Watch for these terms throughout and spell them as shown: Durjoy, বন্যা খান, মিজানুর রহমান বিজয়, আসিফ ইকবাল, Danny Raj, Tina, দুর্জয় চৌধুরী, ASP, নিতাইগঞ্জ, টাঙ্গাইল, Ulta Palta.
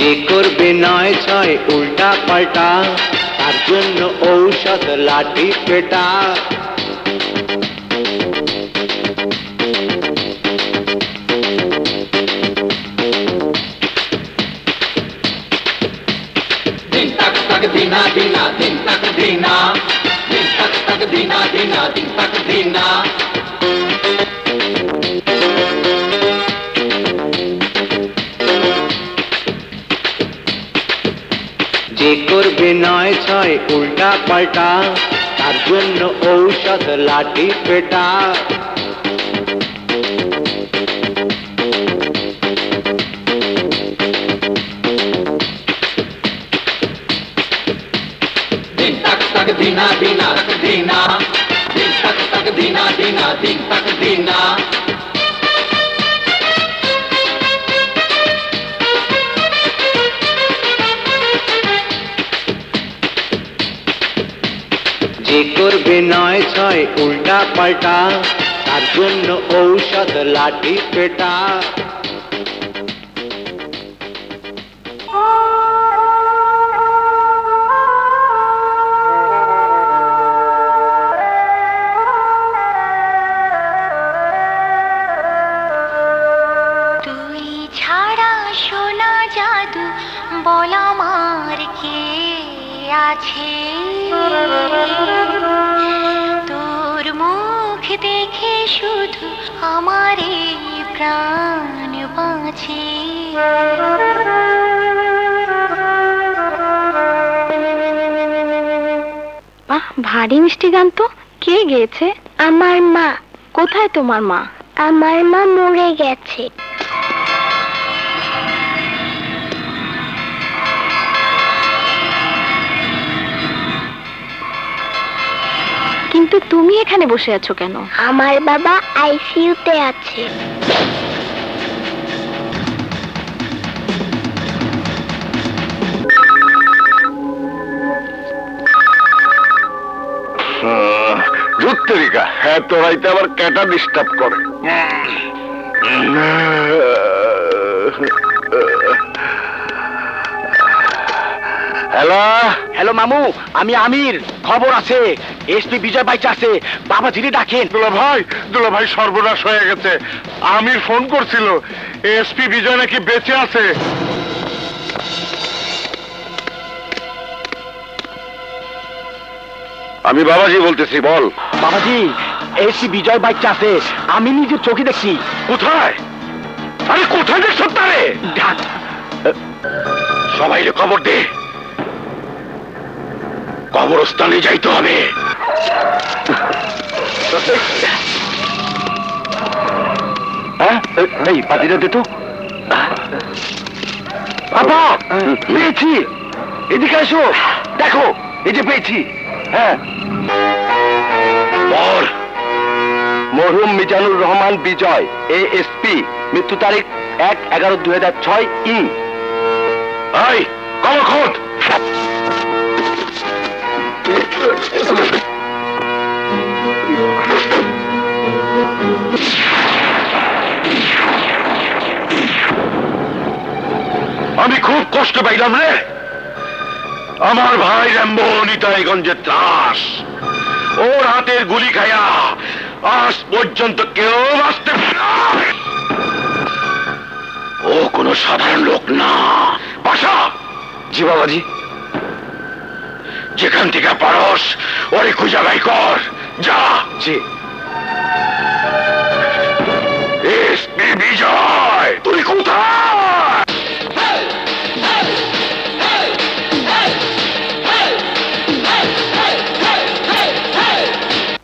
যে করবে নয় ছয় উল্টা পাল্টা তার জন্য ঔষধ লাঠি পেটা। যে করবে নয় ছয় উল্টা পাল্টা তার জন্য ঔষধ লাঠি পেটা। যে করবে নয় ছয় উল্টা পাল্টা তার জন্য ঔষধ লাঠি পেটা। তোর মুখ দেখে শুধু আমার প্রাণ বাঁচে। বাহ, ভারী মিষ্টি গান তো। কে গেয়েছে? আমার মা। কোথায় তোমার মা? আমার মা মরে গেছে। কিন্তু তুমি এখানে বসে আছো কেন? আমার বাবা আইসিইউতে আছে। হ্যাঁ, তোরাইতে আবার ক্যাটা ডিস্টার্ব করে। হ্যালো হ্যালো মামু, আমি আমির। খবর আছে, এসপি বিজয় ভাই আছে, বাবা জিরে ডাকেন। দুলা ভাই সর্বনাশ হয়ে গেছে। আমির ফোন করছিল, এসপি বিজয় নাকি বেঁচে আছে। আমি বাবাজি বলতেছি, বল। বাবাজি, এসপি বিজয় ভাই আছে, আমি নিজে চোখে দেখছি। কোথায়? আরে কোথায় দেখছ? তারে সবাই খবর দে, কবরস্থানে যাইতে হবে। এদিকে আসো, দেখো এই যে পেয়েছি। হ্যাঁ, মরহুম মিজানুর রহমান বিজয় ASP, মৃত্যু তারিখ 1/11/2006। খবর আমি খুব কষ্ট পাইলাম রে। আমার ভাই রেম্বো নিতাইগঞ্জের ত্রাস, ওর হাতের গুলি খায়া আজ পর্যন্ত কেউ বাঁচতে পারে না। ও কোনো সাধারণ লোক না। বাসা জি বাবাজি, যেখান থেকে পারস ওরে খুঁজা বাই কর। যা জি। এসপি বিজয়, তুই কোথায়?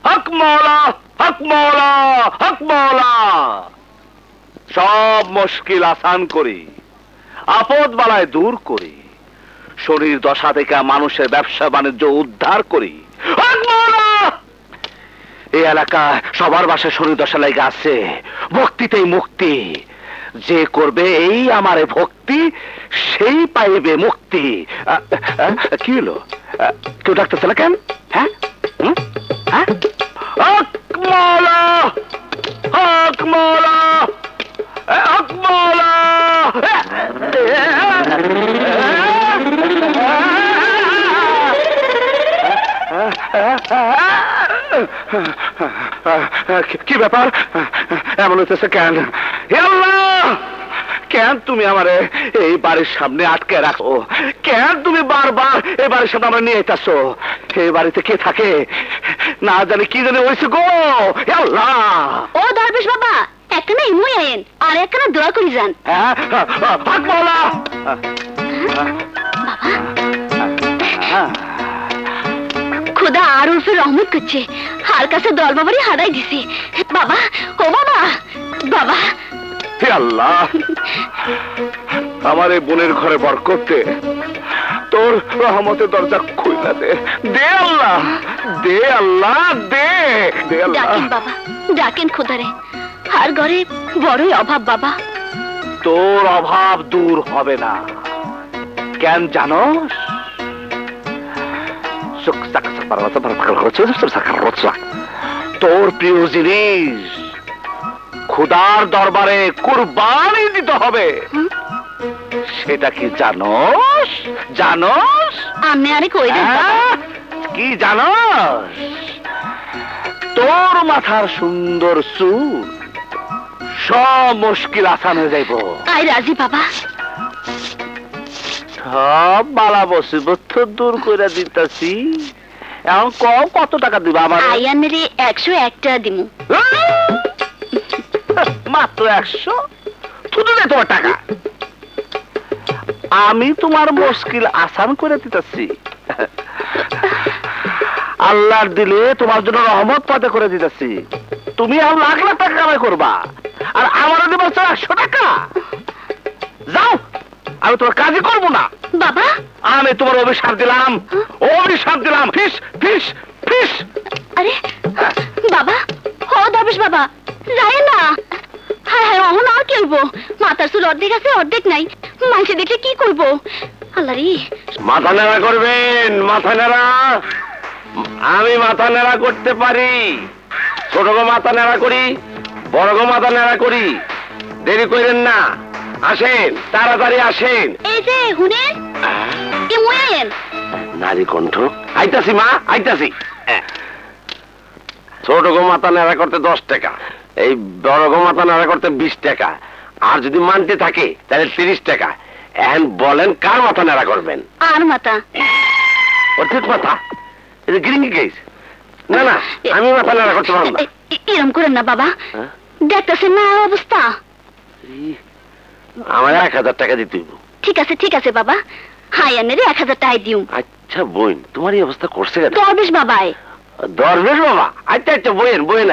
হক মওলা হক মওলা হক মওলা, সব মুশকিল আসান করি, আপদ বালায় দূর করি, শরীর দশা থেকে মানুষের ব্যবসা বাণিজ্য উদ্ধার করি। এই এলাকা সবার বাসায় শরীর দশা লেগে আছে। ভক্তিতেই মুক্তি। যে করবে এই আমারে ভক্তি, সেই পাইবে মুক্তি। কি হলো? কেউ ডাকতেছে না কেন? হ্যাঁ হ্যাঁ, আকমলা আকমলা আকমলা। কি ব্যাপার এমন হইতেছে কেন হে আল্লাহ কেন তুমি আমারে এই বাড়ির সামনে আটকে রাখো কেন তুমি বারবার এই বাড়ির সামনে আমারে নিয়ে আসছো এই বাড়িতে কে থাকে না জানি কি জানি হইছে গো হে আল্লাহ ও দরবেশ বাবা একটা না ইমুই আইন আর একটা না দোয়া করি যান হ্যাঁ ভাগ মাওলা বাবা खुदा आरुल से रहमत कुछे हार का से दौल बाबरी हादाई दिसी बाबा ओ बाबा बाबा हे अल्लाह हमारे बुनेर घरे बरकत दे तोर रहमते दरजा खुला दे दे अल्लाह दे अल्लाह दे दे अल्लाह डाकेन बाबा डाकेन खुदा रे हार घरे बड़ई अभाव बाबा तोर अभाव दूर होबे ना केन जानोस तोर प्रिय जिनिस खुदार दरबारे कुरबानी दिते होबे सेटा कि जानोस जानोस आमि आरे कोई ना कि जानोस तोर माथार सुंदर चूल सब मुश्किल आसान हो जाइबो आई राजी बाबा सब बाला मुसीबत तो दूर कइरा दितासी এখন কও কত টাকা দিবা আমার আয়ানেরে 101 টাকা দিমু মাত্র 100 তুই দে তো টাকা আমি তোমার মুশকিল আসান করে দিতাছি আল্লাহ দিলে তোমার জন্য রহমত পাতা করে দিতাছি তুমি আর লাখ লাখ টাকা কামাই করবা আর আমারে দিবা 100 টাকা যাও আমি তোমার কাজই করব না বাবা আমি তোমার অভিশাপ দিলাম অভিশাপ দিলাম ফিশ ফিশ ফিশ আরে বাবা ও দরবেশ বাবা যায় না হায় হায় ও না করব মাথার চুল অর্ধেক আছে অর্ধেক নাই মানুষে দেখে কি করব আল্লাহ রে মাথা নাড়া করবেন মাথা নাড়া আমি মাথা নাড়া করতে পারি ছোট গো মাথা নাড়া করি বড় গো মাথা নাড়া করি দেরি করেন না আসেন তাড়াতাড়ি আসেন এই যে হুনেন কি মুয়েন নারী কণ্ঠ আইতাছি মা আইতাছি ছোট গো মাথা নাড়া করতে 10 টাকা এই বড় গো মাথা নাড়া করতে 20 টাকা আর যদি মানতে থাকে তাহলে 30 টাকা এখন বলেন কার মাথা নাড়া করবেন আর মাথা অর্ধেক মাথা এটা গ্রিঙ্গি গাইস না না আমি মাথা নাড়া করতে পারলাম না এরকম করেন না বাবা দেখতেছেন না অবস্থা আমারে 1000 টাকা দিতে হইব ঠিক আছে বাবা হায়ানেরে 1000 টাকা দিউ আচ্ছা বইন তোমার এই অবস্থা করছে কেন দরবেশ বাবা আচ্ছা আচ্ছা বইন বইন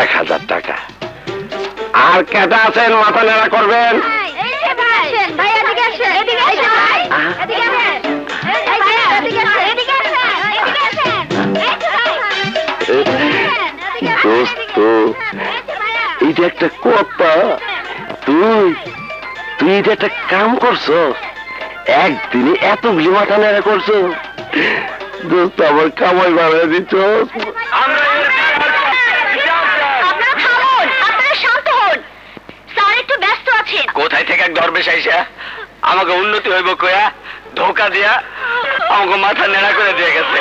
এক 1000 টাকা আর কেটা আছেন মাথা নাড়া করবেন এই যে ভাই ভাই এদিকে আসেন এদিকে আসেন ভাই এদিকে আসেন এই ভাই এদিকে আসেন এদিকে আসেন এদিকে আসেন কোথায় থেকে এক দরবেশ আইসা আমাকে উন্নতি হইব কয়া ধোকা দিয়া আমাকে মাথা নেড়া করে দিয়ে গেছে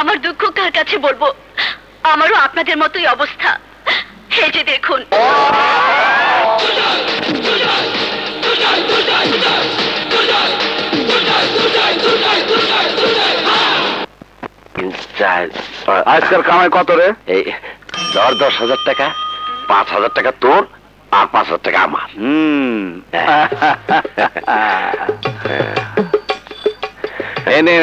আমার দুঃখ কার কাছে বলবো আমারও আপনাদের মতোই অবস্থা এই যে দেখুন আজকের কামাই কত রে এই 10,000 টাকা 5,000 টাকা তোর আর 5,000 টাকা আমার এনে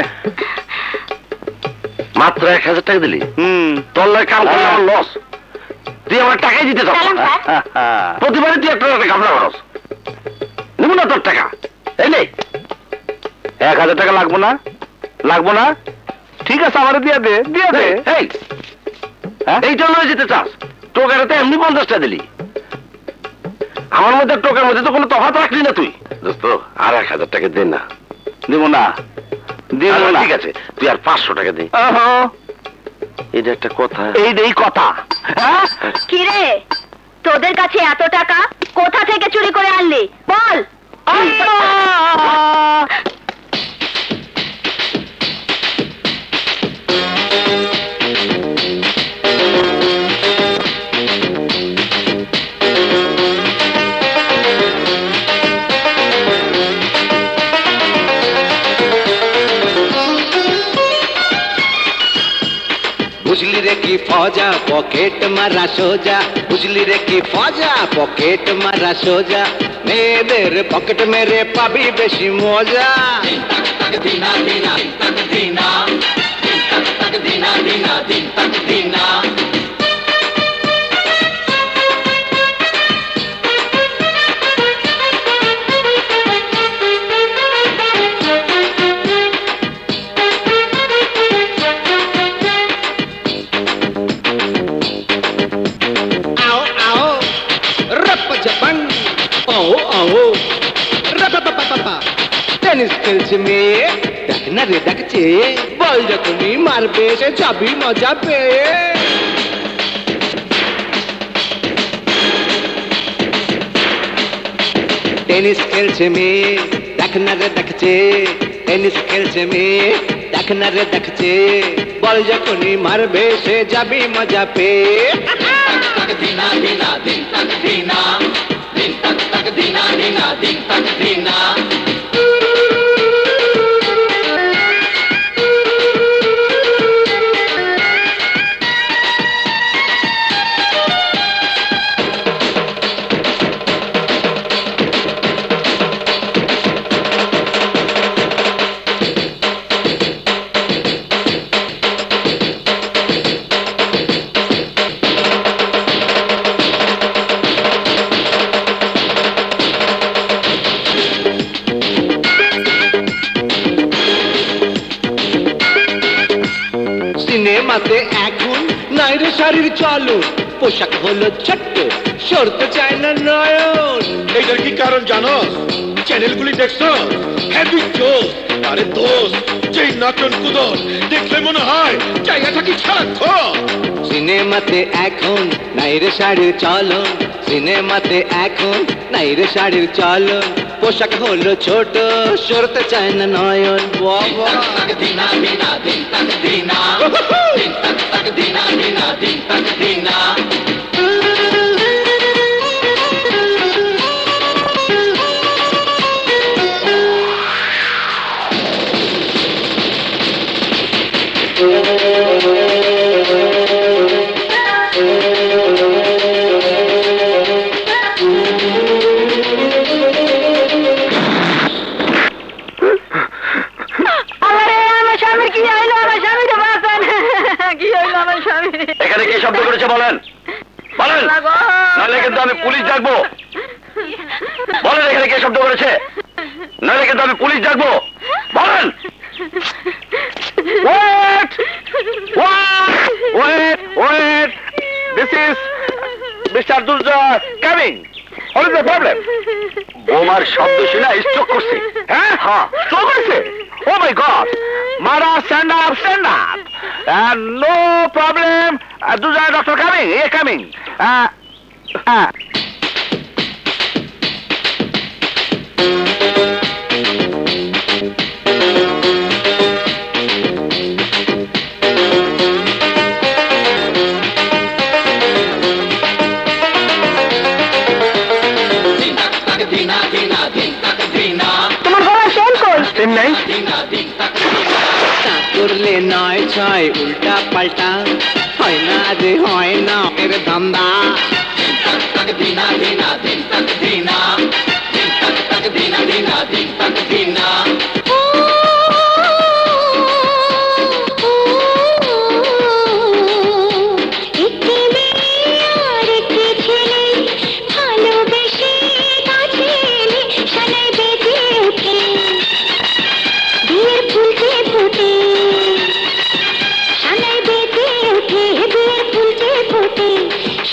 মাত্র 1,000 টাকা দিলি তোর লাই কাম করলে আমার লস তুই আমার টাকাই দিতে চাস প্রতিবারে তুই একটা টাকা কামড়া খরচ নেব না তোর টাকা এই নে 1,000 টাকা লাগবো না লাগবো না ঠিক আছে আমারে দিয়ে দে এই এইটা লয়ে যেতে চাস টোকারে তো এমনি 50 টাকা দিলি আমার মধ্যে টোকার মধ্যে তো কোনো তফাৎ রাখলি না তুই দোস্ত আর 1,000 টাকা দে না দেব না ঠিক আছে তুই আর 500 টাকা দে এটা একটা কথা এইটাই কথা কি রে তোদের কাছে এত টাকা কোথা থেকে চুরি করে আনলি বল फौजा पॉकेट मारा सोजा उजली रे की फौजा पॉकेट मारा सोजा ने देर पॉकेट मेरे पाबी बेशी मोजा दिन तक तक दीना दीना दिन तक दीना दिन तक तक दीना दीना दिन तक दीना में दखना रे दखचे बोल जखनी मार बेशे चाबी मजा पे टेनिस खेलचे में दखना रे दखचे टेनिस खेलचे में दखना रे दखचे बोल जखनी मार बेशे चाबी मजा पे तक तक दीना दीना दिन तक दीना दिन तक दीना दीना दिन तक दीना चालू पोशाक होलो छट्टू शर्त चाइना नयन एगर की कारण जानो चैनल गुली देखसो हैवी जोस अरे दोस्त जे नाचन कुदन देखले मन हाय जायगा থাকি ছাড়ো সিনেমাতে এখন নাইরে শাড়ির চলন সিনেমাতে এখন নাইরে শাড়ির চলন পোশাক হলো ছোট শর্ত চাইনা নয়ন বাবা দিনা দিনা দিন তক দিনা দিন तक दीना दीना दिन तक दीना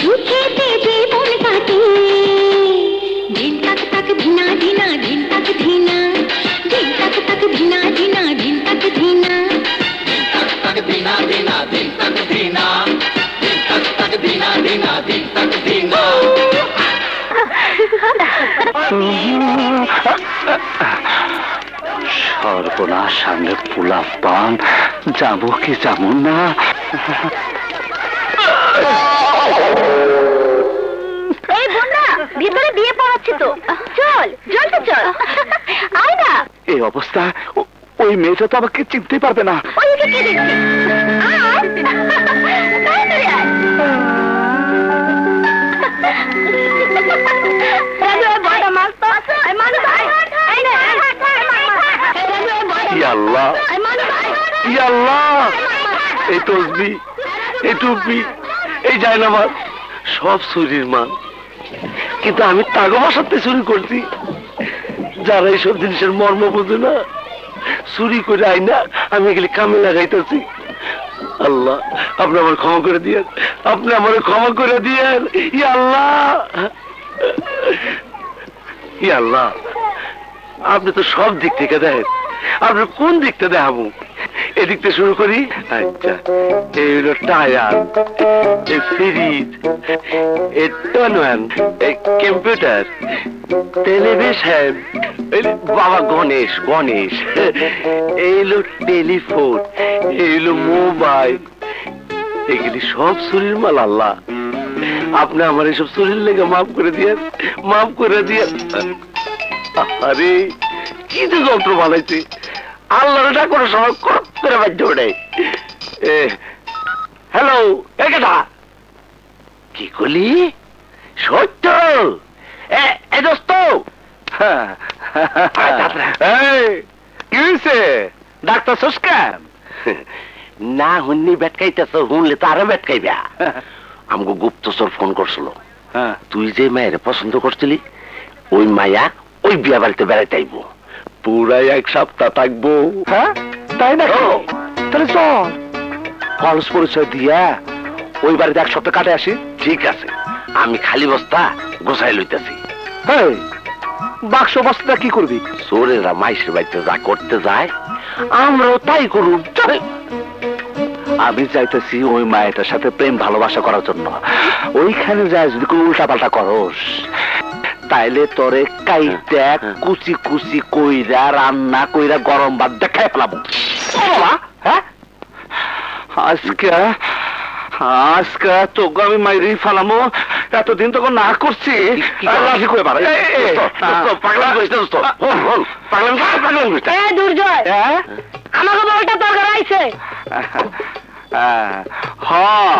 छूते दे दे बोल बाती সর্বনাশ, সামনে পোলা পান, যাব কি যাব না? ভিতরে বিয়ে পড়াচ্ছি তো, চল জলদি চল। আয় না, এই অবস্থা ওই মেয়েটা তো আমাকে চিনতে পারবে না। এই তসবি, এই টুপি, এই জায়নামাজ সব চুরির মান, কিন্তু আমি তাগো বাসাতে চুরি করছি। যারা এইসব জিনিসের মর্ম বুঝে না, চুরি করে আই না, আমি এগুলি কামে লাগাইতেছি। আল্লাহ আপনি আমার ক্ষমা করে দিয়েন, আপনি আমার ক্ষমা করে দিয়েন। ইয়া আল্লাহ, ইয়া আল্লাহ, আপনি তো সব দিক থেকে দেখেন, আপনি কোন দিকটা দেখাবো? এদিক থেকে শুরু করি। আচ্ছা, এই হলো টায়ার, এই ফ্রিজ, এই টনওয়ান, এই কম্পিউটার, টেলিভিশন, এই বাবা গণেশ, গণেশ, এই হলো টেলিফোন, এই হলো মোবাইল, এগুলি সব চুরির মাল। আল্লাহ আপনি আমার এইসব চুরির লেগে মাফ করে দিয়ে, মাফ করে দিয়ে। আরে কি যে যন্ত্র বানাইছি, আল্লাহর ডাক করে সব করে বাধ্য নেই। হ্যালো, এটা কি করলি? সত্য দোস্ত, কিছে ডাক্তার সুস্কান না হুন্নি বেটকাইতেছ? হুনলে তো আরো বেটকাইবা। আমাকে গুপ্তচর ফোন করছিল, তুই যে মেয়ের পছন্দ করছিলি ওই মায়া ওই বিয়া বাড়িতে বেড়াইতে আইব, পুরাই এক সপ্তাহ থাকবো। হ্যাঁ তাই না? তাহলে চল ফলস পরিচয় দিয়া ওই বাড়িতে এক সপ্তাহ কাটে আসি। ঠিক আছে, আমি খালি বস্তা গোছাই লইতেছি। হ্যাঁ, বাক্স বস্তা কি করবি? চোরেরা মাইশের বাড়িতে যা করতে যায় আমরাও তাই করুন। আমি চাইতেছি ওই মায়েটার সাথে প্রেম ভালোবাসা করার জন্য। ওইখানে যাই যদি কোনো উল্টা পাল্টা করস, তাইলে তোরে কাইটা কুচি কুচি কইরা রান্না কইরা গরম ভাত দেখায় ফেলাবো। আজকে আজকে তোকে আমি মাইরি ফেলামো, এতদিন তোকে না করছি। দুর্জয় আমাকে বলটা তোর ঘরে আইছে। হ্যাঁ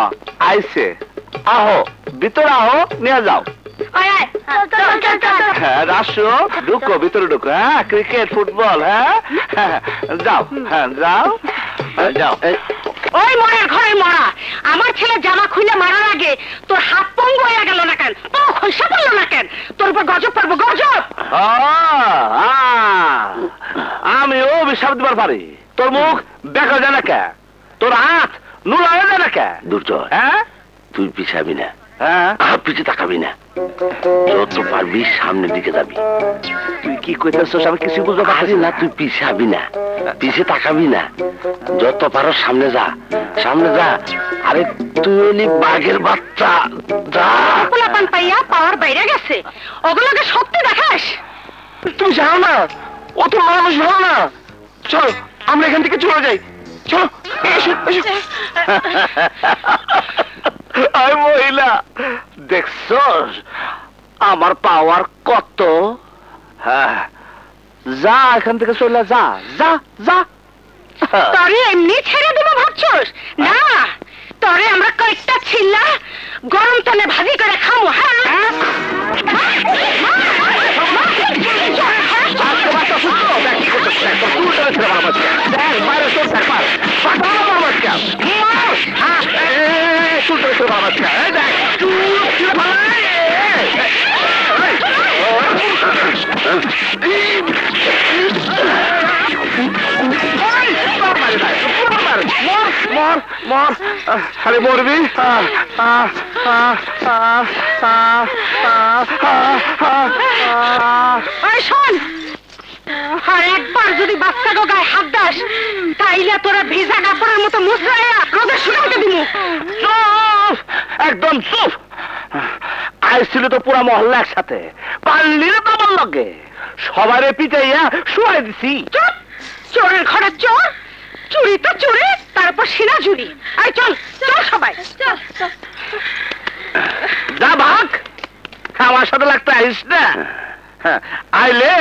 আইছে, আহো ভিতরে আহো, নিয়ে যাও। রাসু ঢুকো, ভিতরে ঢুকো। হ্যাঁ, ক্রিকেট ফুটবল, হ্যাঁ যাও, হ্যাঁ যাও যাও। ওই মরার ঘরে মরা, আমার ছেলে জামা খুলে মারার আগে তোর হাত পঙ্গু হয়ে গেল না কেন? তোর খোলসা পড়লো না কেন? তোর উপর গজব পড়বো, গজব। আমি ও বিশ্বাস দিবার পারি, তোর মুখ দেখা যায় না কেন? তোর হাত নুলা হয়ে যায় না কেন? দুর্জয়, হ্যাঁ তুই পিছাবি না, পিছিয়ে তাকাবি না, যত পারবি সামনের দিকে যাবি। তুই কি কইতেছিস আমি কিছু বুঝতে পারছি না। তুই পিছাবি না, পিছিয়ে তাকাবি না, যত পারো সামনে যা, সামনে যা। আরে তুই বাঘের বাচ্চা, যা পোলাপান পাইয়া পাওয়ার বাইরে গেছে, ওগুলোকে সত্যি দেখাস। তুমি যাও না, ও তো মানুষ ভালো না। চল আমরা এখান থেকে চলে যাই, চলো। আই মহিলা দেখছস আমার পাওয়ার কত? হ্যাঁ যা, এখান থেকে চলে যা, যা যা। তোরে এমনি ছেড়ে দেব ভাবছস? না, তোরে আমরা কয়েকটা ছিলা গরম তেলে ভাজি করে খাবো। হ্যাঁ মরবি। শোন, আর একবার যদি বাচ্চা গো গায়ে হাত দাস, তাইলে তোরা ভিজা কাপড়ের মতো মুছাইয়া রোদে শুকাইতে দিমু। চুপ, একদম চুপ। আইছিল তো পুরা মহল্লা একসাথে, পারলি না তো लगे सवारे पिटाइया शुआई दिसी। चुप चोरेर घরের চোর চুরি তো চুরি তারপর শিলা ঝুরি। আয় চল চল সবাই চল চল যা ভাগ আমার সাথে লাগতে আইস না। আইলে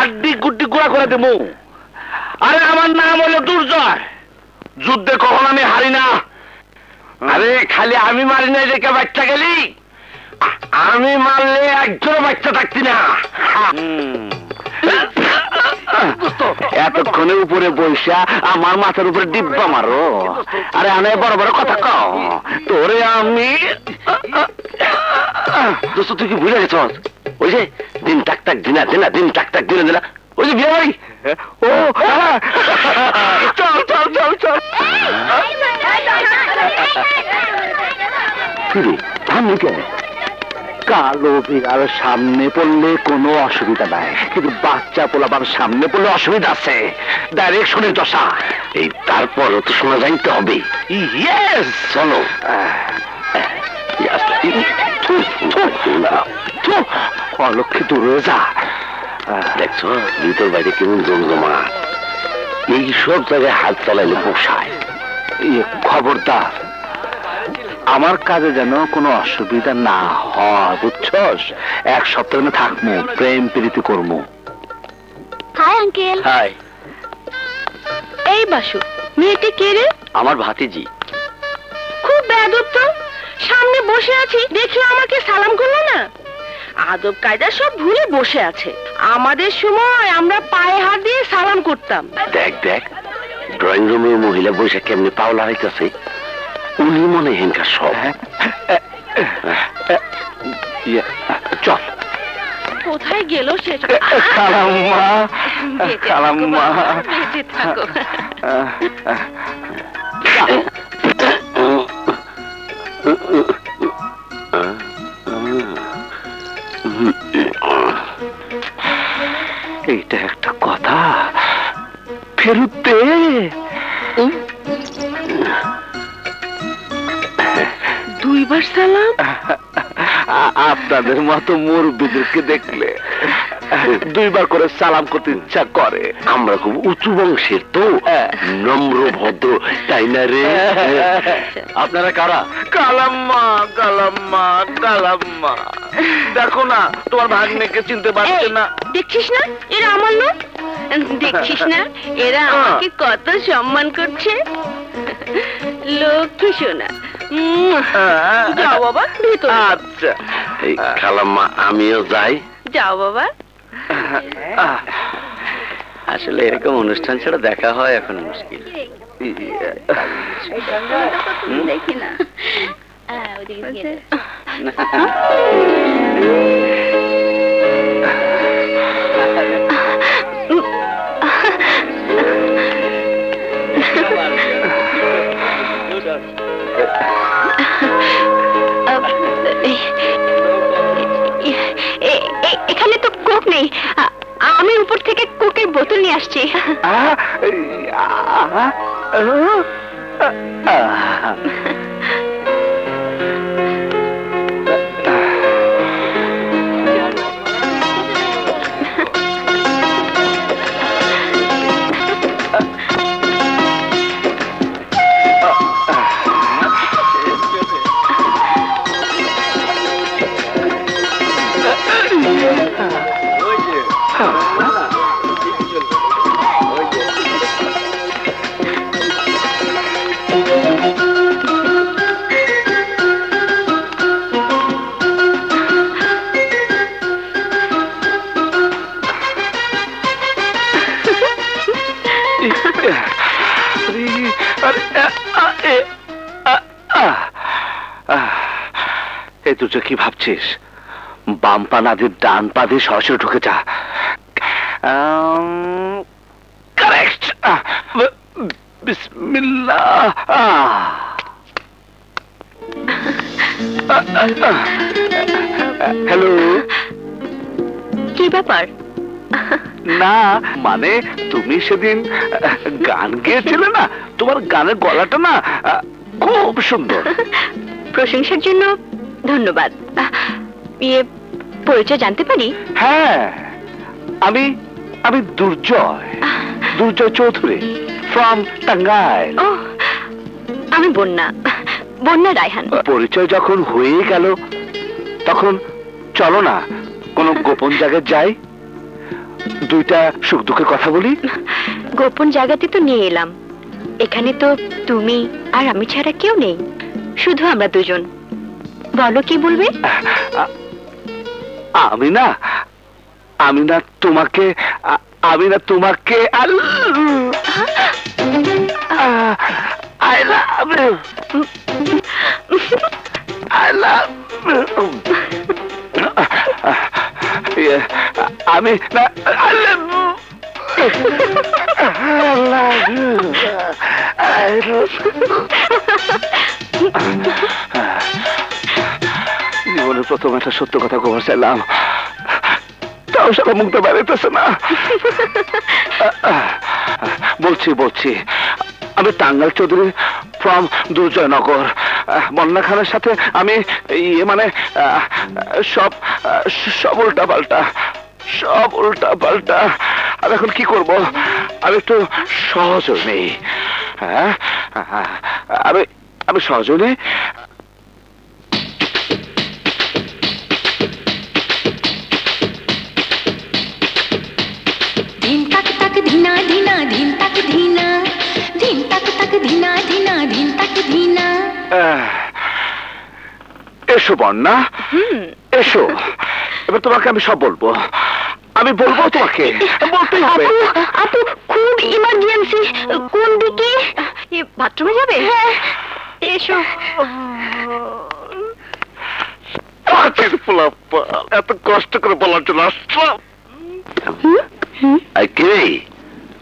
আড্ডি গুড্ডি গুড়া করে দেবো। আরে আমার নাম হলো দুর্জয়। যুদ্ধে কখনো আমি হারি না। আরে খালি আমি মারি না যে কে বাচ্চা গেলি। আমি মারলে একজন বাচ্চা থাকতি না। এতক্ষণে উপরে বৈশা আমার মাথার উপরে ডিব্বা মারো। আরে আমি বড় বড় কথা কও তোরে আমি। দোস্ত তুই কি ভুলে গেছ? ওই যে দিন টাক টাক দিনা দিনা দিন টাক টাক দিনা দিনা ওই যে বিয়ে বাড়ি। ও চল চল চল চল থামলি কেন? কালো বিড়াল সামনে পড়লে কোনো অসুবিধা নাই, কিন্তু বাচ্চা পোলাবার সামনে পড়লে অসুবিধা আছে। ডাইরেকশনের দশা এই। তারপর তো শোনা যাইতে হবে। ইয়েস চলো। অলক্ষিত রোজা দেখছো ভিতর বাইরে কেমন জমজমা। এই সব জায়গায় হাত চালাইলে পোষায়। খবরদার আমার কাজে যেন কোনো অসুবিধা না হয়, বুঝছস? এক সপ্তাহ থাকবো, প্রেম প্রীতি করবো। Hi uncle. হাই। এই বাসু মেয়েটা কে রে? আমার ভাতিজি। খুব বেয়াদব তো। সামনে বসে আছি দেখি আমাকে সালাম করলো না। আদব কায়দা সব ভুলে বসে আছে। আমাদের সময় আমরা পায়ে হাত দিয়ে সালাম করতাম। দেখ দেখ ড্রয়িং রুমের মহিলা বসে কেমনি পাওলা হইতেছে। উনি মনে হেনকার সব। চল। কোথায় গেল সে? কালাম্মা কালাম্মা বেঁচে থাকো। এইটা একটা কথা ফেরত দে। দুইবার সালাম। আপনাদের মতো মুরব্বিদেরকে দেখলে দুইবার করে সালাম করতে ইচ্ছা করে। আমরা খুব উঁচু বংশের তো, নম্র ভদ্র, তাই না রে? আপনারা কারা? কালাম্মা কালাম্মা কালাম্মা। দেখো না তোমার ভাগ্নেকে চিনতে পারছে না। দেখছিস না এরা আমার লোক? দেখছিস না এরা আমাকে কত সম্মান করছে। লক্ষ্মী সোনা যাও বাবা ভিতরে। আচ্ছা কালাম্মা আমিও যাই। যাও বাবা। আসলে এরকম অনুষ্ঠান ছাড়া দেখা হয় এখন মুশকিল। দেখি না এখানে তো কোক নেই। আমি উপর থেকে কোকের বোতল নিয়ে আসছি। তুই কি ভাবছিস? বাম পা না দিয়ে ডান পা দিয়ে সরাসরি ঢুকে যা। কারেক্ট। বিসমিল্লাহ। হ্যালো। কি ব্যাপার? না মানে তুমি সেদিন গান গেয়েছিলে না, তোমার গানের গলাটা না খুব সুন্দর। প্রশংসার জন্য ধন্যবাদ। परिचय जानते पारी? हाँ, अभी अभी दुर्जय, दुर्जय चौधरी, फ्रॉम टंगाइल। ओह, अभी बोन्ना, बोन्ना रायहान। परिचय जखन हुई गलो, तखन चलो ना, कोनो गोपन जगह जाए, दुईटा सुख दुखे कथा बोली। गोपन जगहते तो निये एलाम, एखाने तो तुमी आर आमी छाड़ा केउ नेई, शुधु आमरा दुजोन। बोलो कि बोलबे? Amina, Amina तुम्हाके, Amina तुम्हाके I love you. I love you. Yeah, Amina I love you. I love you. I love you. জীবনের প্রথম একটা সত্য কথা কইছিলাম তাও সেটা মুখে বেরোতেছে না বলছি বলছি আমি টাঙ্গাইল চৌধুরী ফ্রম দুর্জয়নগর বন্যা খানের সাথে আমি মানে সব উল্টা পাল্টা সব উল্টা পাল্টা আর এখন কি করব আর একটু সহজ নেই হ্যাঁ আমি আমি সহজ নেই এসো বন্যা এসো এবার তোমাকে আমি সব বলবো আমি বলবো তোমাকে বলতেই হবে আপু খুব ইমার্জেন্সি কোন দিকে বাথরুমে যাবে হ্যাঁ এসো আচ্ছা ফুলাপা এত কষ্ট করে বলার জন্য আসলাম কে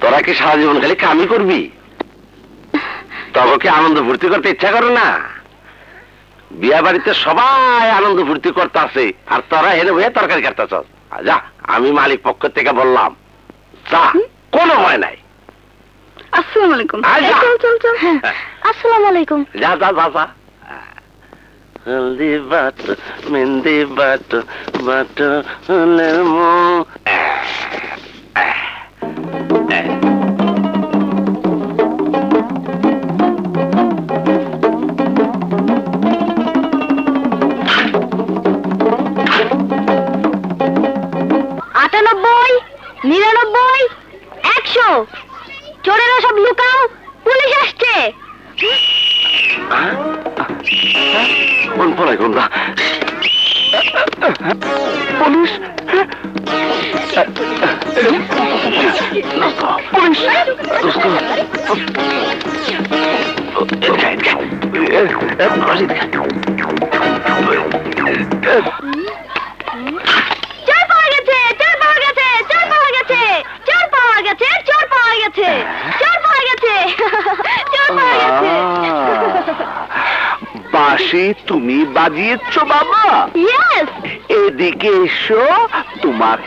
তোরা কি সারা জীবন খালি কামই করবি তবকে আনন্দ ফুর্তি করতে ইচ্ছা করো না বিয়া বাড়িতে সবাই আনন্দ ফুর্তি করতে আসে আর তোরা এনে হয়ে তরকারি কাটতাছস যা আমি মালিক পক্ষ থেকে বললাম যা কোনো ভয় নাই আসসালামু আলাইকুম চল চল চল আসসালামু আলাইকুম যা যা বাবা হলদি বাত মেহেন্দি বাত বাত লেমো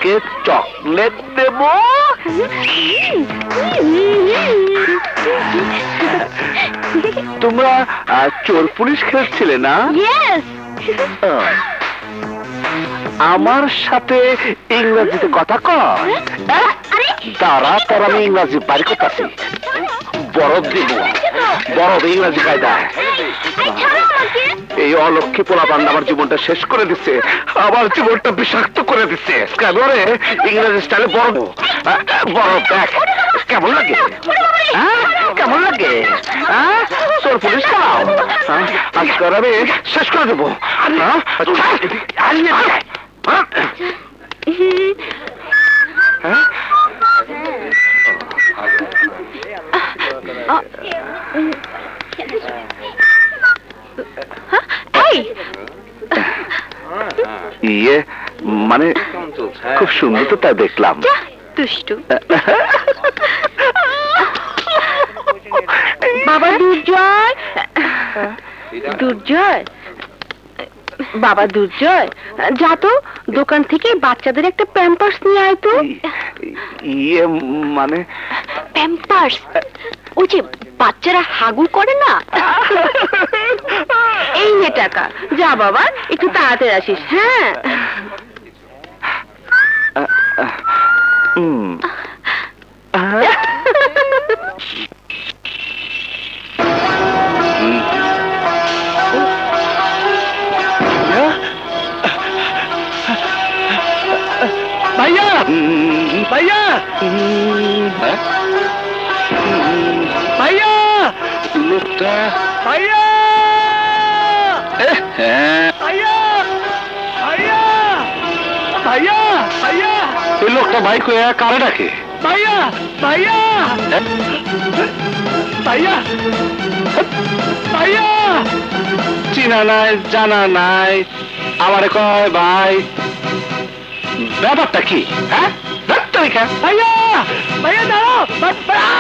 के चॉकलेट देबो तुम्हारा चोर पुलिस खेलছিলে না यस আমার সাথে ইংরেজিতে কথা কয় আরে তারা তারা ইংরেজি পারি করতেছি বরফ দিব বরফ ইংরেজি কায়দা এই অলক্ষী পোলাপান আমার জীবনটা শেষ করে দিচ্ছে আমার জীবনটা বিষাক্ত করে দিচ্ছে কারণে ইংরেজি স্টাইলে বড় বড় ব্যাগ কেমন লাগে কেমন লাগে চোর পুলিশ খাও আজ করাবে শেষ করে দেবো ये माने खूब सुंदर तो ता देखलाम दुष्टू बाबा दुर्जय दुर्जय बाबा दुर्जय जा तो दुकान थेके बाच्चादेर एकटा पैम्पार्स निये आय तो ये माने पैम्पार्स ओजे বাচ্চারা হাগুল করে না এই নে টাকা যা বাবা একটু তাড়াতাড়ি আসিস হ্যাঁ भैया भैया भैया लुटा भैया भैया भैया भैया भैया ये लोग तो भाई को यार कारण रखे भैया भैया भैया भैया चीना नाई जाना नाई आवारे को भाई व्यापार की हाँ रक्त लिखा भैया भैया दारो बस भैया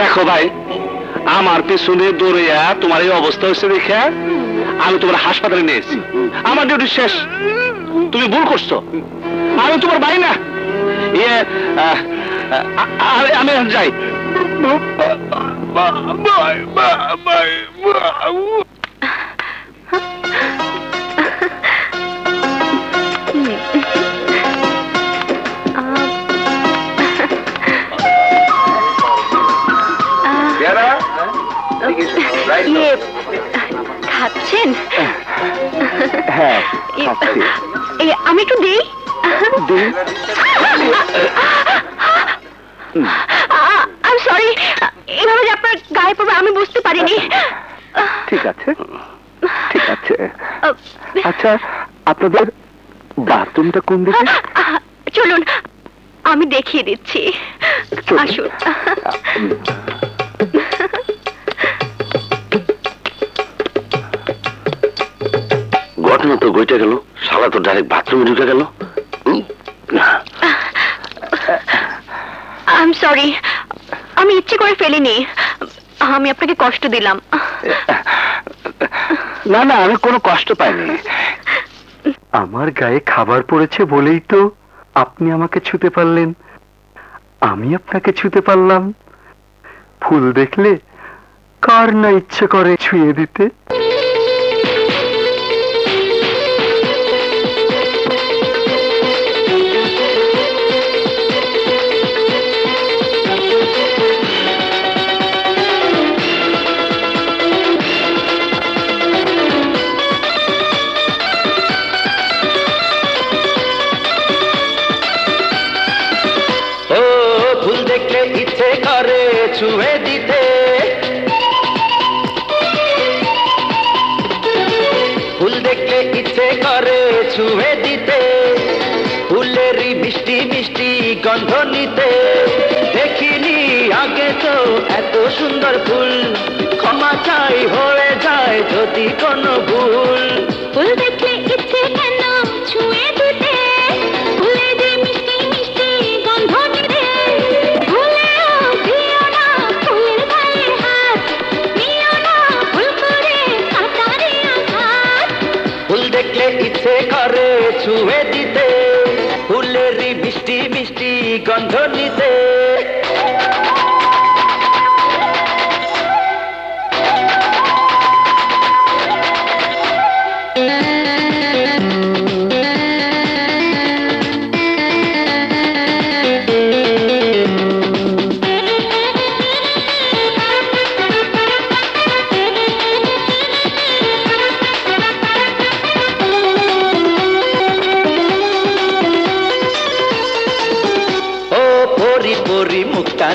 देखो भाई आमार पिछुने दौड़िया तुम्हारे अवस्था होइछे देखा आमी तुम्हारे हासपाताले निये एसेछि आमार डिउटी शेष तुमी भूल करछो आमी तुम्हार भाई ना ये आमी जाई बाय बाय ये खाचेन है खाचे ये आमी तो दे दे I'm sorry इन्होंने जब पर गाय पर आमी बोलते पारी नहीं ठीक आचे अच्छा आपने देर बाथरूम तक कौन देखे चलो आमी देखिए दिच्छी आशुर घटना तो गईटा गल साला तो डायरेक्ट बाथरूम ढुके गल I'm sorry आमी इच्छा करे फेलिनी आमी आपनाके कष्ट दिलाम ना ना आमी कोनो कष्ट पाइनी आमार गाये खाबार पड़ेछे बोलेई तो आपनी आमाके छुते पारलेन आमी आपनाके छुते पारलाम फुल देखले कार ना इच्छा करे छुए दिते छुए दीते फूल देखले इच्छे करे छुए दीते फुलेर मिष्टि मिष्टि गंध नीते देखिनी आगे तो एत सुंदर फूल क्षमा चाई होए जाए जदि कोनो भूल फूल देखले इच्छे केनो छुए दीते छुए दीते फुलेरी मिष्टि मिष्टि गंध नीते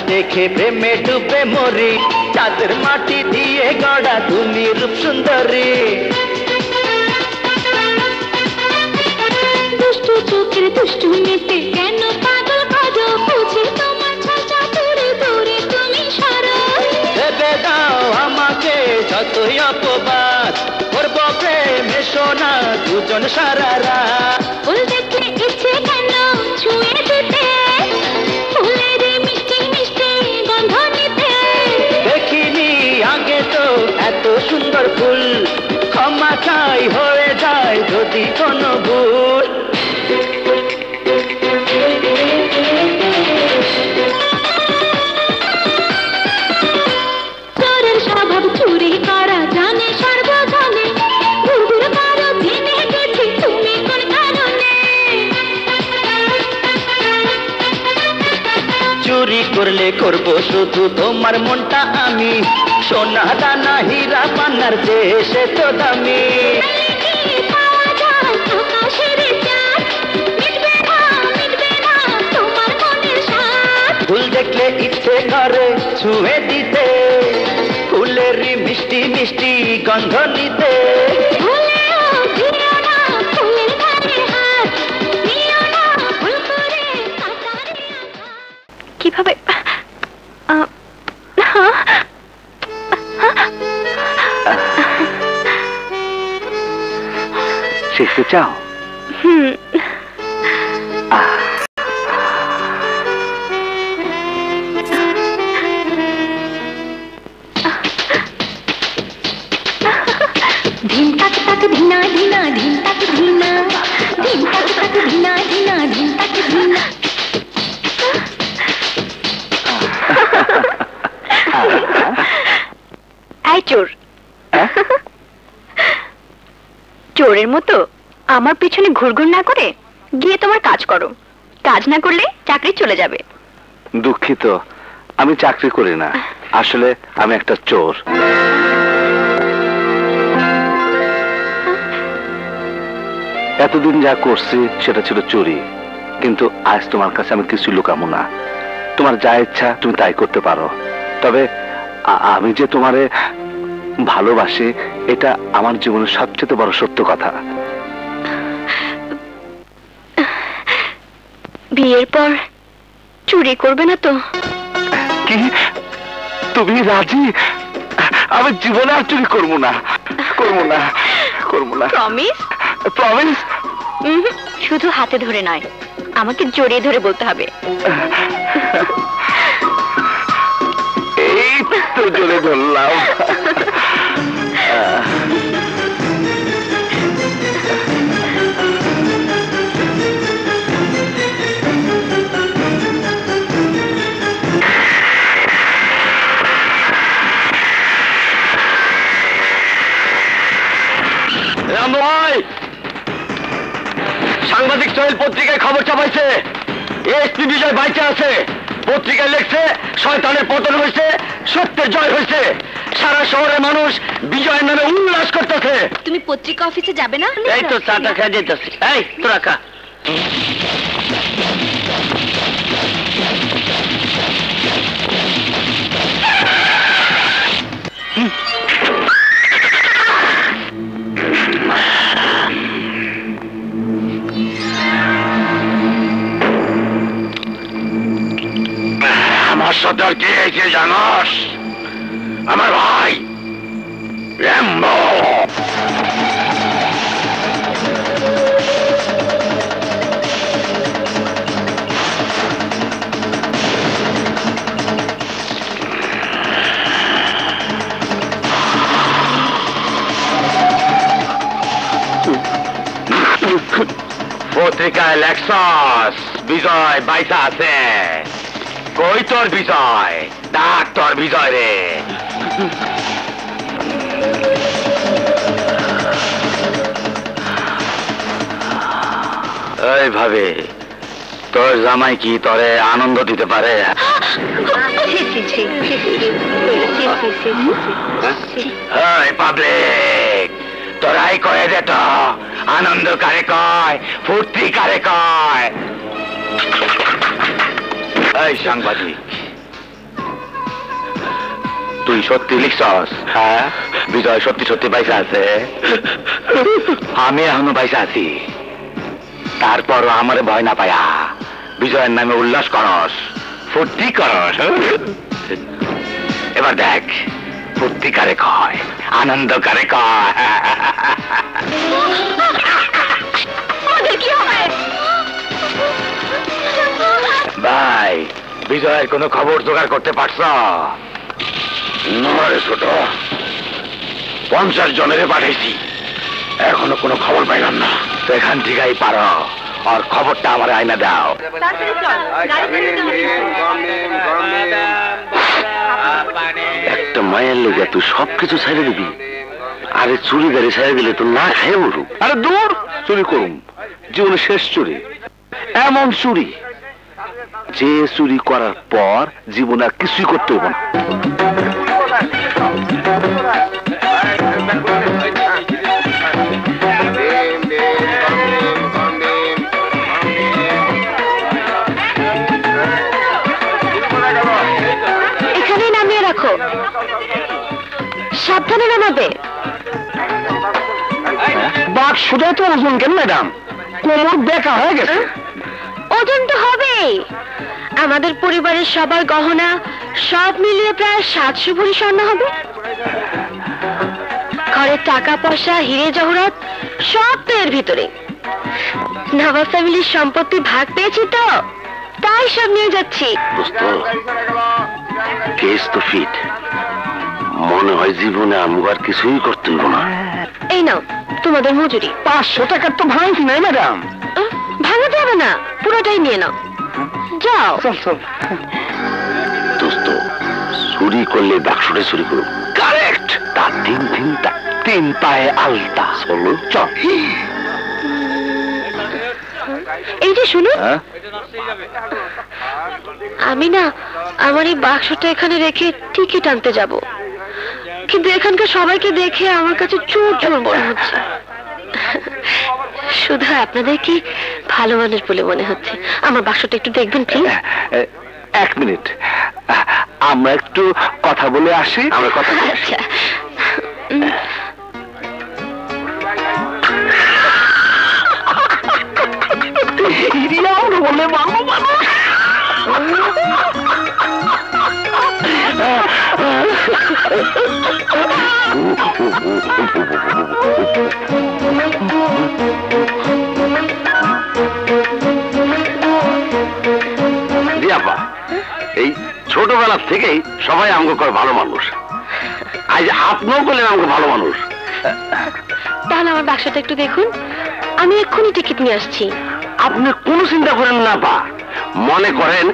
देखे प्रेमे डूबे मोरी चादर माटी दिए गड़ा तुमी रूप सुंदरी दुष्टु चोखेर दुष्टु नेते केन पागल बाजो बुझी तोमार छाया दूरे दूरे तुमी सरो देबे दाओ आमाके जतोई अपबाद करबो प्रेमे सोना दुजोन सारा रात फुल देखले इच्छे केन छुए दिते सुंदर फूल क्षमा चाई होए जाए जदि कोनो भूल করলে করব শুধু তোমার মনটা আমি সোনা দানা হীরা বানার দেশে তো দামি ফুল দেখলে ইচ্ছে করে ছুঁয়ে দিতে ফুলেরই মিষ্টি মিষ্টি গন্ধ নিতে কিভাবে শিখতে চাও चोरेर मतो आमार पिछने घुरघुर ना करे गिये तोमार काज करो काज ना करले चाकरी चले जाबे दुखितो आमी चाकरी करी ना आसले आमी एकटा चोर एतदिन जा करछि सेटा छिलो चोरी किन्तु आज तोमार काछे आमी किछु लुकामो ना तोमार जा इच्छा तुमि ताई करते पारो तबे आमी जे तोमारे ভালোবাসি এটা আমার জীবনের সবচেয়ে বড় সত্য কথা বিয়ের পর চুরি করবে না তো কি তুমি রাজি আমি জীবনে আর চুরি করব না করব না করব না প্রমিস প্রমিস শুধু হাতে ধরে নয় আমাকে জড়িয়ে ধরে বলতে হবে এই তো জড়িয়ে ধরলাম सांबादिक सोहेल पत्रिकाय खबर छापाइछे एसपी विजय बाइचे आछे पत्रिकाय लेखछे शयतानेर पतन होइछे सत्येर जय होइछे सारा शहरे मानुष विजय नामे उल्लास करतेछे तुमी पत्रिका अफिसे जाबे ना एई तो चाटा खाइये जेतेछि एई तोरा खा আমার সদর কে এসে জানাস আমার ভাই রেম্বো পত্রিকায় লেখছস বিজয় বাইসা আছে কই তোর বিজয় ডাক তোর বিজয় রে এই ভাবে তোর জামাই কি তোরে আনন্দ দিতে পারে এই পাবলিক তোরাই কয়ে দে তো আনন্দ কারে কয় ফুর্তি কারে কয় এই সাংবাদিক তুই সত্যি লিখছস হ্যাঁ বিজয় সত্যি সত্যি পয়সা আছে আমি এখনো পয়সা আছি তারপরও আমার ভয় না পায়া বিজয়ের নামে উল্লাস করস ফুর্তি করস এবার দেখ ফুর্তি কারে কয় আনন্দ কারে কয় ভাই বিজয়ের কোনো খবর জোগাড় করতে পারছ নরে ছোট 50 জনের পাঠাইছি এখনো কোনো খবর পাইলাম না তো এখান থেকেই পারো আর খবরটা আমার আইনা দাও একটা মায়ের লোক তুই সবকিছু ছেড়ে দিবি আরে চুরি করে ছেড়ে দিলে তো না খেয়ে মরু আরে দূর চুরি করুম জীবনের শেষ চুরি এমন চুরি जे चुरी करार पर जीवन और किसुई करते होबे ना। এখানে নামিয়ে রাখো, সাবধানে নামাবে। বাঘ শুধু তো ওজন কেন ম্যাডাম, কোমর বেকা হয়ে গেছে। ওজন তো হবেই। আমাদের পরিবারের সবার গহনা সব মিলিয়ে প্রায় ৭০০ ভরি স্বর্ণ হবে। ঘরের টাকা পয়সা হিরে জহরত সব তো এর ভিতরে। নবাব ফ্যামিলির সম্পত্তি ভাগ পেয়েছি তো, তাই সব নিয়ে যাচ্ছি। কেস তো ফিট, মনে হয় জীবনে আমার কিছুই করতে হবে না। এই নাও তোমাদের মজুরি। ৫০০ টাকার তো ভাঙছি নাই ম্যাডাম। ভাঙা যাবে না, পুরোটাই নিয়ে নাও। जाओ दोस्तों, चुरी कर ले बाक्सुटे चुरी करो। करेक्ट। तीन पाए आलता। चलो चल। এই যে শুনো, আমি না আমার এই বাক্সটা এখানে রেখে ঠিকই টানতে যাব, কিন্তু এখানকার সবাইকে দেখে আমার কাছে চোর চোর মনে হচ্ছে। শুধু আপনাদের কি ভালো মানুষ বলে মনে হচ্ছে। আমার বাক্সটা একটু দেখবেন প্লিজ। এক মিনিট, আমরা একটু কথা বলে আসি। আমরা কথা বলে আসি। ছোটবেলা থেকেই সবাই আমগো কয় ভালো মানুষ, আজ আপনিও বললেন আমগো ভালো মানুষ। তাহলে আমার বাক্সটা একটু দেখুন, আমি এক্ষুনি টিকিট নিয়ে আসছি। আপনি কোনো চিন্তা করেন না বা মনে করেন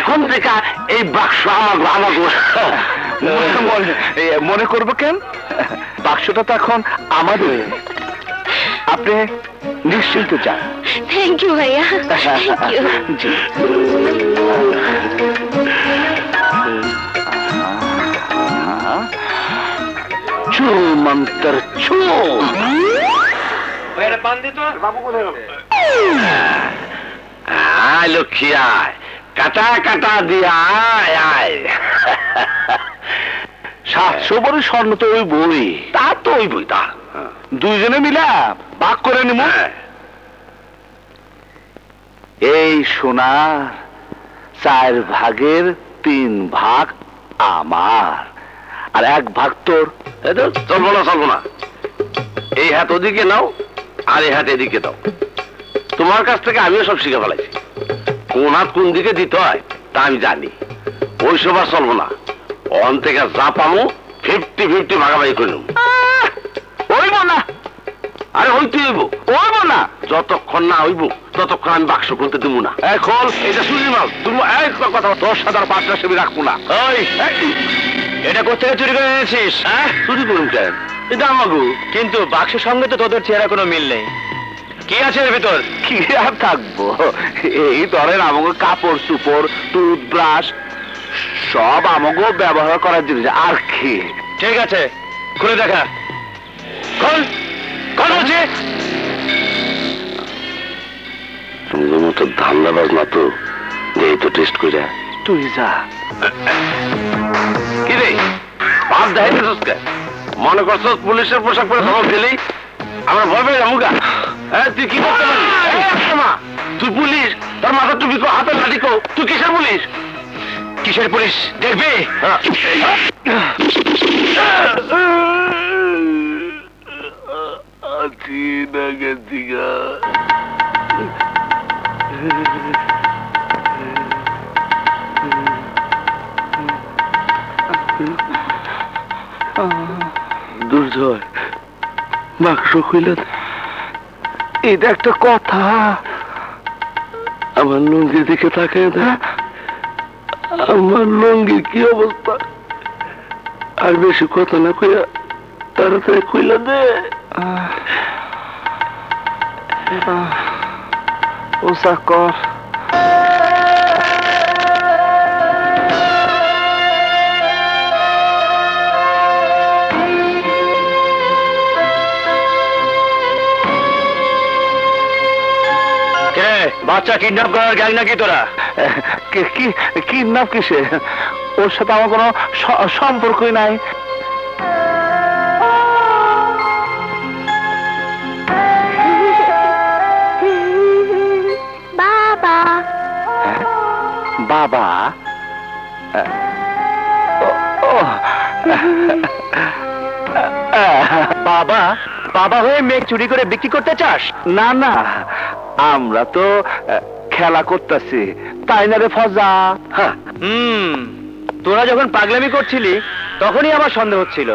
এখন থেকে এই বাক্স আমার। মনে করবো কেন, বাক্সটা তো এখন আমাদের। আপনি নিশ্চিন্ত চান। থ্যাংক ইউ ভাইয়া। मंत्र छो लुखिया कटा कटा दिया आय आय। ৭০০ বড় স্বর্ণ তো ওই বই, তা তো ওই বই তা দুইজনে মিলা ভাগ করে নিব। এই সোনার ৩ ভাগের ৩ ভাগ আমার আর ১ ভাগ তোর। চলবো না, চলবো না। এই হাত ওদিকে নাও আর এই হাত এদিকে দাও। তোমার কাছ থেকে আমিও সব শিখে ফেলাইছি, কোন হাত কোন দিকে দিতে হয় তা আমি জানি। ওই সব আর চলবো না। অন থেকে যা পামো 50-50 ভাগাভাগি করে নেব। ওইব না, আরে হইতে হইব। ওইব না, যতক্ষণ না হইব ততক্ষণ আমি বাক্স খুলতে দেব না। এখন এটা শুনি নাও, তুমি এক কথা ১০,৫০০ রাখবো না। এটা কোথা থেকে চুরি করে এনেছিস? চুরি করুন কেন, এটা আমাগো। কিন্তু বাক্সের সঙ্গে তো তোদের চেহারা কোনো মিল নেই। কি আছে এর ভিতর? কি আর থাকবো, এই ধরেন আমাগো কাপড় চোপড় টুথব্রাশ সব আমাগো ব্যবহার করার জিনিস। আর কি? ঠিক আছে, খুলে দেখা। খোল, খোল। তোমাদের মতো ধান্দাবাজ না তো, এই তো টেস্ট করে তুই যা। মনে করছ পুলিশের পোশাক পরে ধমক দিলি আমরা ভয় পেয়ে যাবো গা? তুই কি করতে পারবি? তুই পুলিশ, তোর মাথা টুপি কো, হাতের লাঠি কো। তুই কিসের পুলিশ? কিসের পুলিশ দেখবি? দুর্জয়, বাক্স খুলে এটা একটা কথা। আমার লুঙ্গির দিকে তাকায় না, আমার লুঙ্গির কি অবস্থা। আর বেশি কথা না কইয়া তাড়াতাড়ি খুলে দে। ও চাকর বাচ্চা কিডন্যাপ করার গ্যাং নাকি তোরা? কিডন্যাপ কিসে? ওর সাথে আমার কোনো সম্পর্কই নাই। বাবা বাবা বাবা বাবা হয়ে মেঘ চুরি করে বিক্রি করতে চাস? না না, আমরা তো খেলা করতেছি, তাই না রে ফজা? তোরা যখন পাগলামি করছিলি তখনই আমার সন্দেহ হচ্ছিল।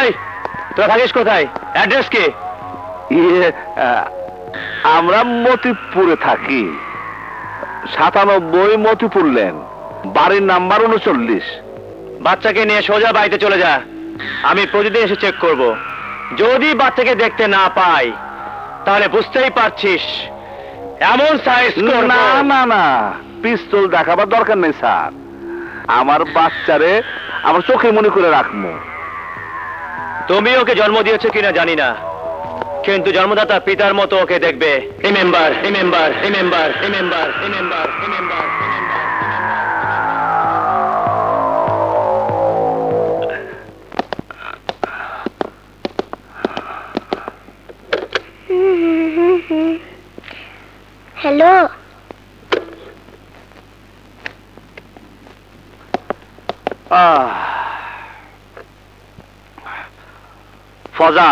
এই তোরা থাকিস কোথায়, অ্যাড্রেস কি? আমরা মতিপুরে থাকি, 97 মতিপুর লেন, বাড়ির নাম্বার 39। বাচ্চাকে নিয়ে সোজা বাড়িতে চলে যা, আমি প্রতিদিন এসে চেক করব। যদি বাচ্চাকে দেখতে না পাই তাহলে বুঝতেই পারছিস এমন সাইজ। না না না, পিস্তল দেখাবার দরকার নেই স্যার, আমার বাচ্চারে আমার চোখে মনে করে রাখবো। তুমি ওকে জন্ম দিয়েছো কিনা জানি না, কিন্তু জন্মদাতা পিতার মতো ওকে দেখবে। Remember remember remember remember remember remember. Hello ফজা,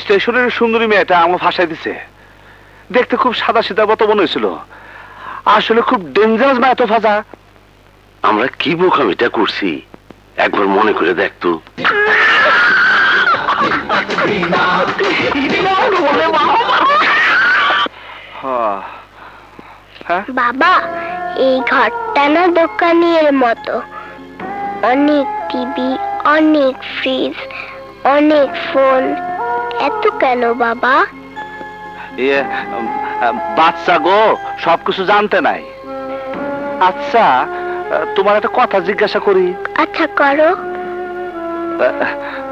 স্টেশনের সুন্দরী মেয়েটা আমার ফাঁসাই দিছে। দেখতে খুব সাদা সিধা মতো মনে হয়েছিল, আসলে খুব ডেঞ্জারাস মেয়ে তো। ফজা, আমরা কি বোকামিটা করছি একবার মনে করে দেখ তো। বাবা, এই ঘরটা না দোকানের মতো, অনেক টিভি, অনেক ফ্রিজ, অনেক ফোন, এত কেন বাবা? বাচ্চা গো, সবকিছু জানতে নাই। আচ্ছা তোমার একটা কথা জিজ্ঞাসা করি। আচ্ছা করো।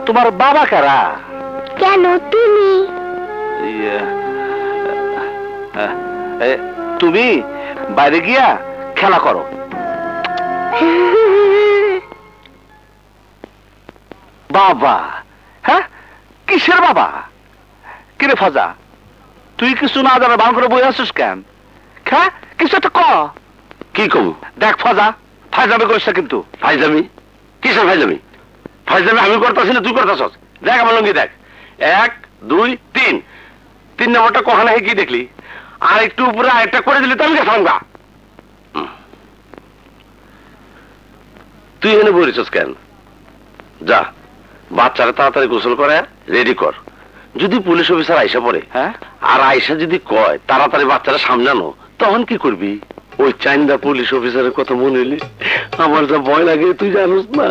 তোমার বাবা কারা? কেন তুমি? তুমি বাইরে গিয়া খেলা করো। বাবা? হ্যাঁ, কিসের বাবা? কিরে ফজা, তুই কিছু না জানা বান করে বই আসছিস কেন? হ্যাঁ, কিছু একটা ক। কি কব? দেখ ফজা, ফাইজামি করিস না কিন্তু। ফাইজামি? কিসের ফাইজামি? ফাইজামি আমি করতেছি না তুই করতেছস। দেখ আমার লঙ্গি দেখ, 1 2 3, 3 নম্বরটা কখনো কি দেখলি? আর একটু উপরে আরেকটা করে দিলি তো আমি গেছিলাম। তুই এনে বলিস কেন? যা, বাচ্চারা তাড়াতাড়ি গোসল করে রেডি কর, যদি পুলিশ অফিসার আইসা পড়ে। হ্যাঁ, আর আইসা যদি কয় তাড়াতাড়ি বাচ্চারা সামলানো, তখন কি করবি? ওই চাইন্দা পুলিশ অফিসারের কথা মনে হইলি আমার যা ভয় লাগে তুই জানোস না।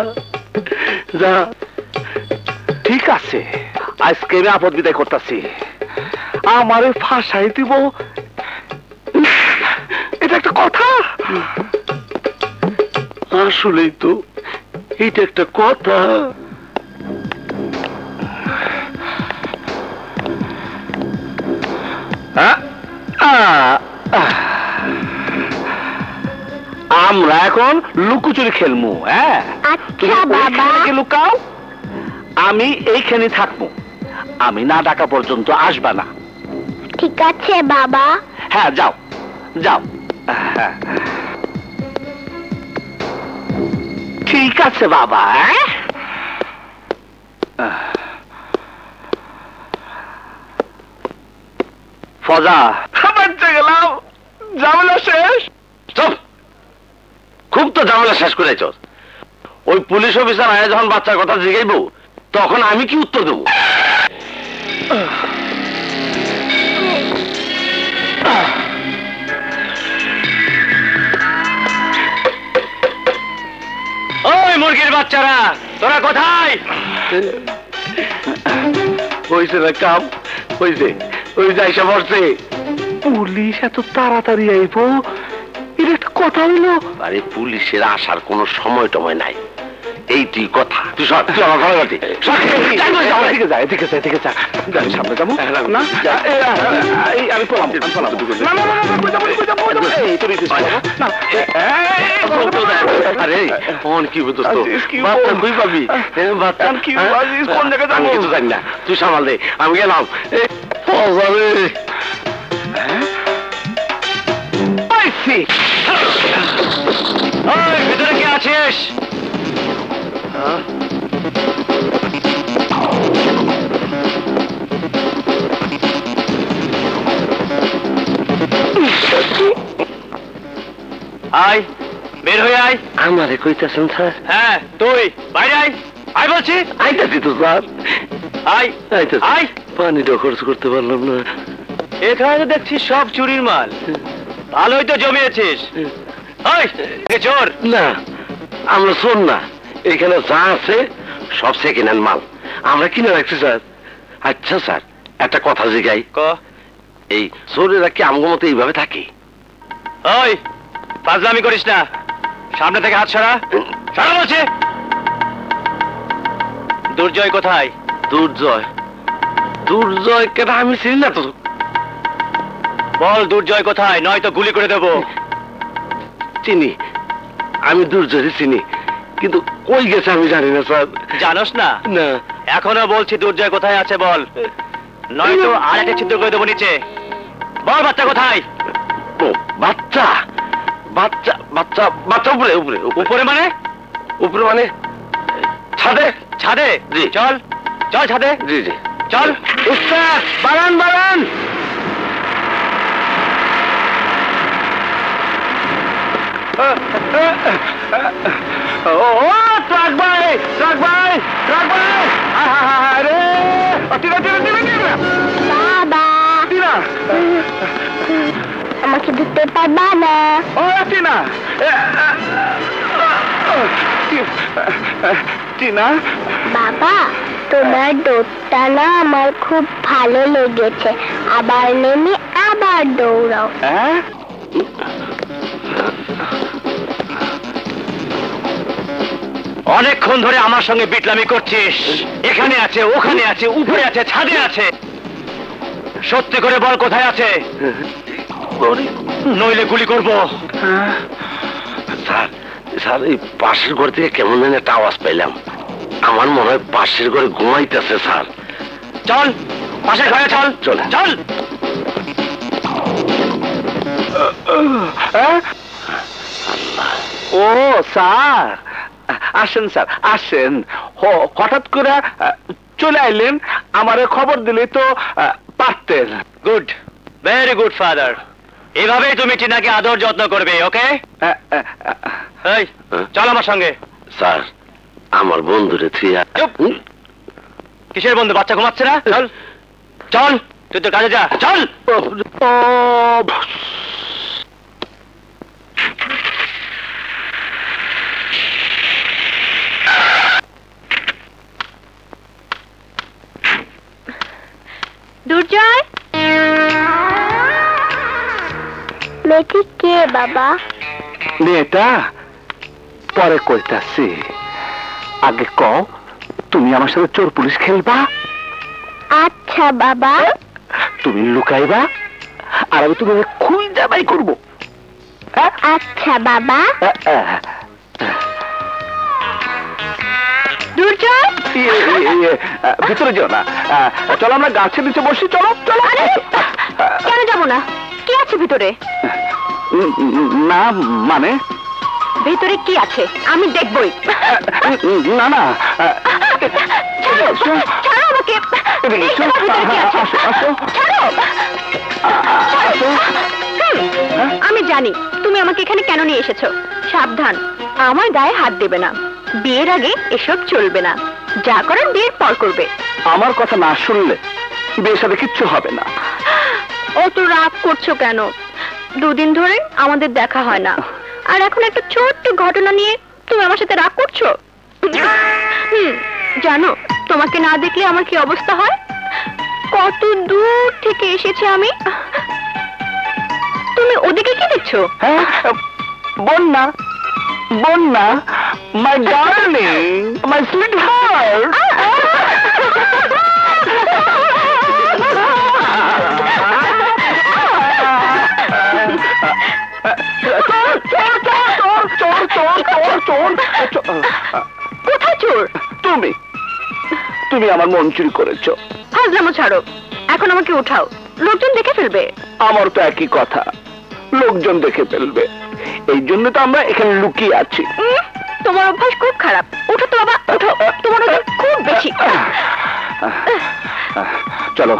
যা, ঠিক আছে, আজকে আমি আপদ বিদায় করতেছি। আমারে ফাঁসাই দিব, এটা একটা কথা। আসলেই তো, এটা একটা কথা। আমরা এখন লুকোচুরি খেলবো। হ্যাঁ, লুকাও, আমি এইখানে থাকবো, আমি না ডাকা পর্যন্ত আসবা না। ঠিক আছে বাবা। হ্যাঁ যাও যাও। ঠিক আছে বাবা। ফজা, বাচ্চা গেলাম, ঝামেলা শেষ। চল, খুব তো ঝামেলা শেষ করেছ। ওই পুলিশ অফিসার আয় যখন বাচ্চার কথা জিজ্ঞাসা করব, তখন আমি কি উত্তর দেবো? ওই মুরগির বাচ্চারা, তোরা কোথায়? হইছে না কাম, হইছে। ওই যাই সব আসছে। পুলিশ এত তাড়াতাড়ি আইব, এটা একটা কথা হইলো। আরে পুলিশের আসার কোনো সময় টময় নাই, এইটি কথা। তুই সব ঘরে ঘাটি ঠিক আছে ঠিক আছে সামনে যাবো না আমি পলাম পলাম আরে ফোন কি দোস্ত কই পাবি কোন জায়গায় আমি কিছু জানি না তুই সামাল দে আমি গেলাম ভিতরে কি আছিস আয় বের হয়ে আয় আমারে কইতাছেন স্যার হ্যাঁ তুই বাইরে আয় আয় বলছি আইতাছি তো স্যার আয় আইতাছি আয় পানিটা খরচ করতে পারলাম না এখানে দেখছি সব চুরির মাল ভালোই তো জমিয়েছিস ওই চোর না আমরা চোর না এখানে যা আছে সব সেকেন্ড হ্যান্ড মাল আমরা কিনে রাখছি স্যার আচ্ছা স্যার একটা কথা জিগাই ক এই চোরেরা কি আমগো মতো এইভাবে থাকে ওই পাজলামি করিস না সামনে থেকে হাত সরা সরা বলছে দুর্জয় কোথায় দুর্জয় দুর্জয় কেন আমি চিনি না তো বল দুর্জয় কোথায় নয়তো গুলি করে দেব চিনি আমি দুর্জয় চিনি কিন্তু কই গেছে আমি জানি না স্যার জানোস না না এখনো বলছি দুর্জয় কোথায় আছে বল নয়তো আর একটা ছিদ্র করে দেব নিচে বল বাচ্চা কোথায় ও বাচ্চা বাচ্চা বাচ্চা বাচ্চা উপরে উপরে উপরে মানে উপরে মানে ছাদে ছাদে জি চল চল ছাদে জি জি চল উস্তাদ বারান বারান ও ট্রাক ভাই ট্রাক ভাই ট্রাক ভাই আরে অতিরা অতিরা অতিরা বাবা অতিরা আমাকে দিতে পারবা না ও টিনা টিনা বাবা তোমার দৌড়টা না আমার খুব ভালো লেগেছে আবার নেমে আবার দৌড়াও হ্যাঁ অনেকক্ষণ ধরে আমার সঙ্গে বিটলামি করছিস এখানে আছে ওখানে আছে উপরে আছে ছাদে আছে সত্যি করে বল কোথায় আছে নইলে গুলি করবো স্যার স্যার এই পাশের ঘর থেকে কেমন যেন একটা আওয়াজ পেলাম আমার মনে হয় পাশের ঘরে ঘুমাইতেছে স্যার চল পাশের ঘরে চল চল চল ও স্যার আসেন স্যার আসেন হঠাৎ করে চলে আইলেন আমারে খবর দিলে তো পারতেন গুড ভেরি গুড ফাদার এভাবেই তুমি টিনাকে আদর যত্ন করবে ওকে এই চল আমার সঙ্গে স্যার আমার বন্ধুরে থিয়া কিসের বন্ধু বাচ্চা ঘুমাচ্ছে না চল চল তুই তো কাজে যা চল দুর্জয় মেয়েটি কে বাবা মেয়েটা পরে কইতাছি আগে ক তুমি আমার সাথে চোর পুলিশ খেলবা আচ্ছা বাবা তুমি লুকাইবা আর আমি তোমাকে খুঁজে বাই করব আচ্ছা বাবা দুর্জয় ভিতরে যাও না চলো আমরা গাছের নিচে বসি চলো চলো কেন যাবো না কি আছে ভিতরে না মানে ভিতরে কি আছে আমি দেখবই না না ছাড়ো আমাকে আমি জানি তুমি আমাকে এখানে কেন নিয়ে এসেছো সাবধান আমার গায়ে হাত দেবে না বিয়ের আগে এসব চলবে না যা করার বিয়ের পর করবে আমার কথা না শুনলে বিয়ের সাথে কিচ্ছু হবে না অত রাগ করছো কেন দুদিন ধরে আমাদের দেখা হয় না আর এখন একটা ছোট্ট ঘটনা নিয়ে তুমি আমার সাথে রাগ করছো জানো তোমাকে না দেখলে আমার কি অবস্থা হয় কত দূর থেকে এসেছি আমি তুমি ওদিকে কি দেখছো বন্যা Bonna, my darling, my sweetheart. কোথায় চোর? তুমি তুমি আমার মন চুরি করেছো। হাজলামো ছাড়ো, এখন আমাকে উঠাও, লোকজন দেখে ফেলবে। আমার তো একই কথা, লোকজন দেখে ফেলবে, এই জন্য তো আমরা এখানে লুকিয়ে আছি। তোমার অভ্যাস খুব খারাপ, উঠো তো বাবা, উঠো, তোমার অভ্যাস খুব বেশি। চলো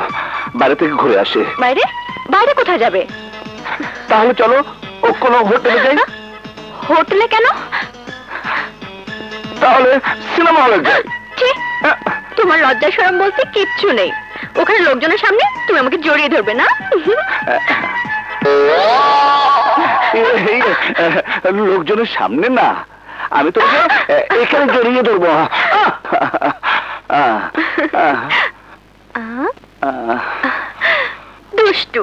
বাইরে থেকে ঘুরে আসে। বাইরে? বাইরে কোথায় যাবে? তাহলে চলো কোনো হোটেলে যাই। হোটেলে কেন? তাহলে সিনেমা হলে যাই। তোমার লজ্জা শরম বলতে কিচ্ছু নেই, ওখানে লোকজনের সামনে তুমি আমাকে জড়িয়ে ধরবে না? লোকজনের সামনে না, আমি তো এখানে জড়িয়ে ধরবো। দুষ্টু।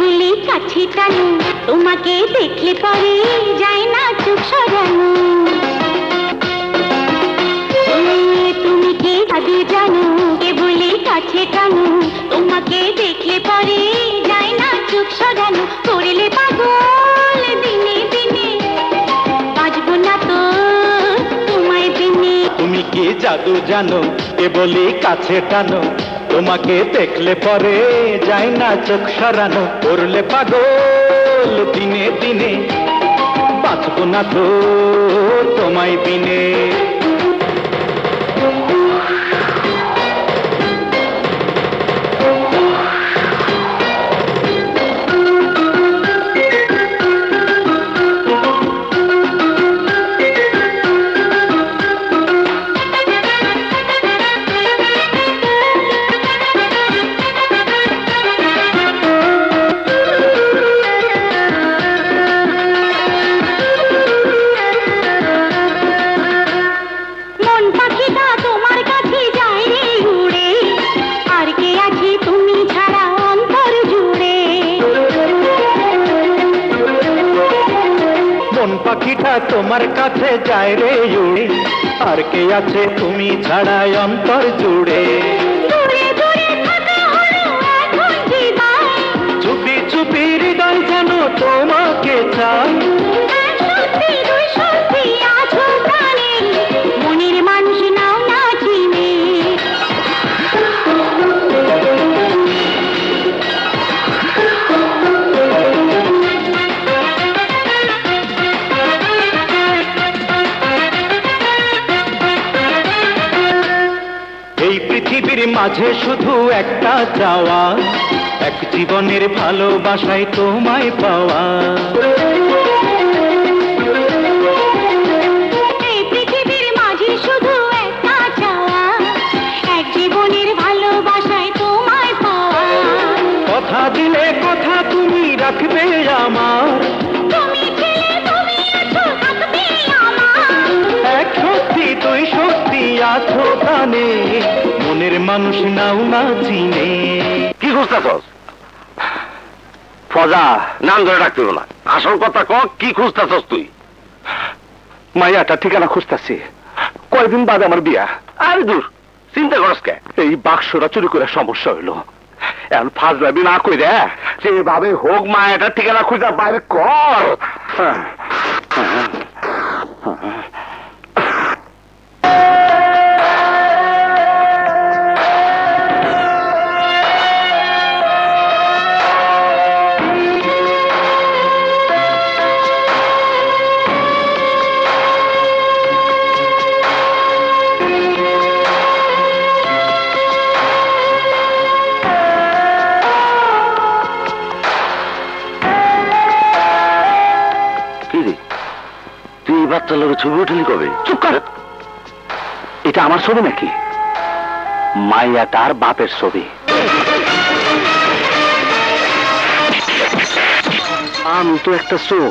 बुले काछे टानु तुम्हें देखले पड़े जाए ना चुप सरानु तुम्हें के आदि जानू के बुले काछे टानु तुम्हें देखले पड़े जाए ना चुप सरानु कोरेले पागल दिने दिने बाजबो ना तो तुम्हें दिने तुम्हें के जादू जानू के बुले काछे टानु তোমাকে দেখলে পরে যায় না চোখ সরানো করলে পাগল দিনে দিনে বাঁচবো না তো তোমায় বিনে। তোমার কাছে যায় রে জুড়ে আর কে আছে তুমি ছাড়া অন্তর জুড়ে চুপি চুপি হৃদয় যেন তোমাকে চাই মনের মানুষ নাও না চিনি মাঝে শুধু একটা চাওয়া এক জীবনের ভালোবাসায় তোমায় পাওয়া এই পৃথিবীর মাঝে শুধু একটা চাওয়া এক জীবনের ভালোবাসায় তোমায় পাওয়া কথা দিলে কথা তুমি রাখবে আমার তুমি ছিলে তুমি আছো থাকবে আমার এক সত্যি তুই সত্যি আছো কানে মনের মানুষ নাও না চিনে। কি খুঁজতেছস? ফজা নাম ধরে ডাকতে না, আসল কথা ক, কি খুঁজতেছস তুই? মাইয়াটা ঠিকানা খুঁজতেছি, কয়েকদিন বাদে আমার বিয়া। আরে দূর, চিন্তা করস কে? এই বাক্সটা চুরি করে সমস্যা হইল, এখন ফাজলাবি না কই রে, যেভাবে হোক মায়াটার ঠিকানা খুঁজা বাইরে কর। ছবি উঠলি কবে? চুপ কর, এটা আমার ছবি নাকি? মাইয়া তার বাপের ছবি। আমি তো একটা চোর,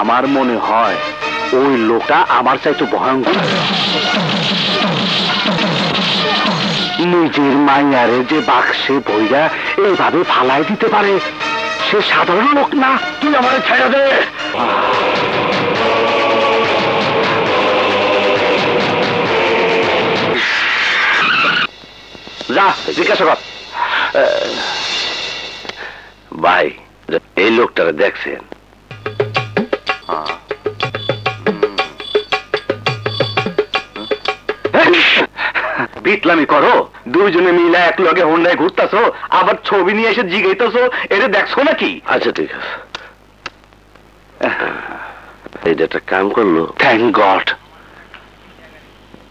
আমার মনে হয় ওই লোকটা আমার চাইতে ভয়ঙ্কর। নিজের মাইয়ারে যে বাক্সে বইরা এইভাবে ফালাই দিতে পারে সে সাধারণ লোক না। তুই আমারে ছাড়া দে। যা জিজ্ঞাসা কর। ভাই এই লোকটারে দেখছেন? বিটলামি করো দুইজনে মিলে এক লগে হোন্ডায় ঘুরতাছো আবার ছবি নিয়ে এসে জিগাইতাছো এটা দেখছো নাকি? আচ্ছা ঠিক আছে এইটা একটা কাম করলো। থ্যাংক গড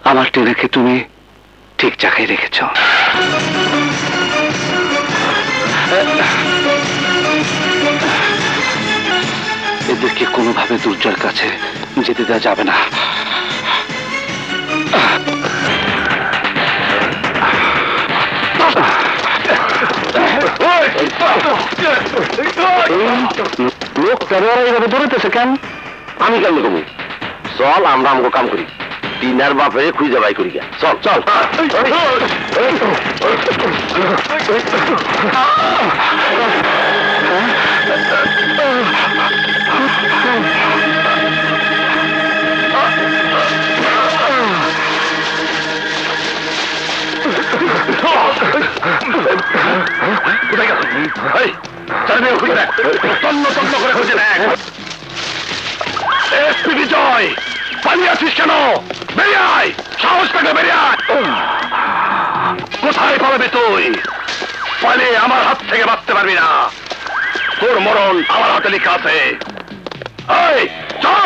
আমার টেরেকে তুমি ঠিক জায়গায় রেখেছ। এদেরকে কোনোভাবে দুর্জয়ের কাছে যেতে দেওয়া যাবে না। লোক ক্যামেরা এইভাবে দৌড়াইতেছে কেন? আমি কেন কমু? চল আমরা আমাকে কাম করি। টিনার বাপে খুঁজে বাই করি। চল চল। কোথায় পালাবি তুই? পালিয়ে আমার হাত থেকে বাঁচতে পারবি না। তোর মরণ আমার হাতে লেখা আছে। চল।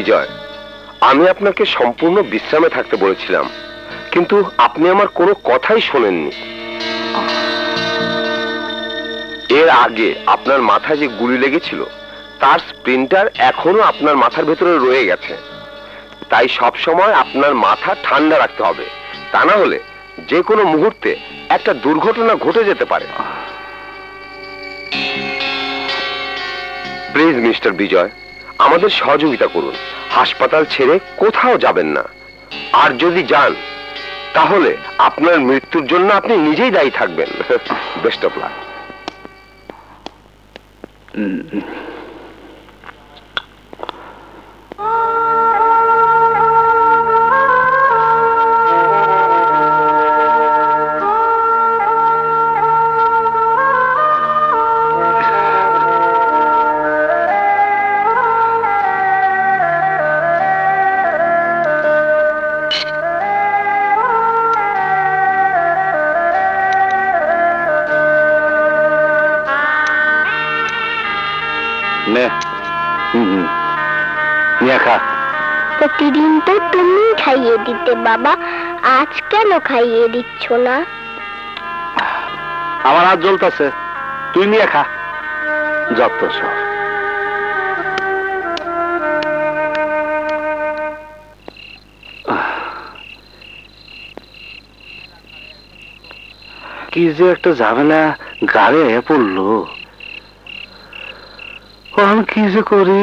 বিজয়, আমি আপনাকে সম্পূর্ণ বিশ্রামে থাকতে বলেছিলাম কিন্তু আপনি আমার কোনো কথাই শোনেননি। এর আগে আপনার মাথায় যে গুলি লেগেছিল তার স্প্রিন্টার এখনো আপনার মাথার ভেতরে রয়ে গেছে। তাই সব সময় আপনার মাথা ঠান্ডা রাখতে হবে, তা না হলে যে কোনো মুহূর্তে একটা দুর্ঘটনা ঘটে যেতে পারে। প্লিজ মিস্টার বিজয়, আমাদের সহযোগিতা করুন, হাসপাতাল ছেড়ে কোথাও যাবেন না। আর যদি যান তাহলে আপনার মৃত্যুর জন্য আপনি নিজেই দায়ী থাকবেন। Best of luck. প্রতিদিন তো তুমি খাইয়ে দিতে বাবা, আজ কেন খাইয়ে দিচ্ছ না? আমার হাত জ্বলতেছে, তুই নিয়ে খা। যত সব কি যে একটা ঝামেলা গাড়ে পড়লো, কি যে করি।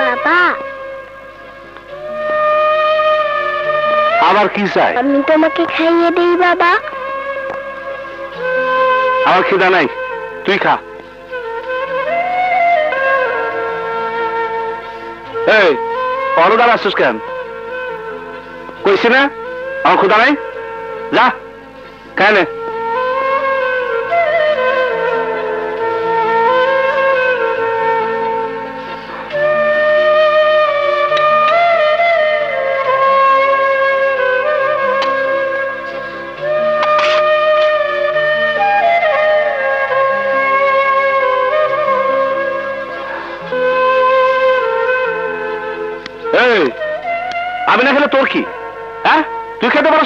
বাবা आवार की साय अम्मी तो मके खाइए दे बाबा आवार खिदा नहीं तू ही खा ए और उधर आसुस कैम कोई सीना आवार खुदा नहीं जा कहने तो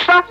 सब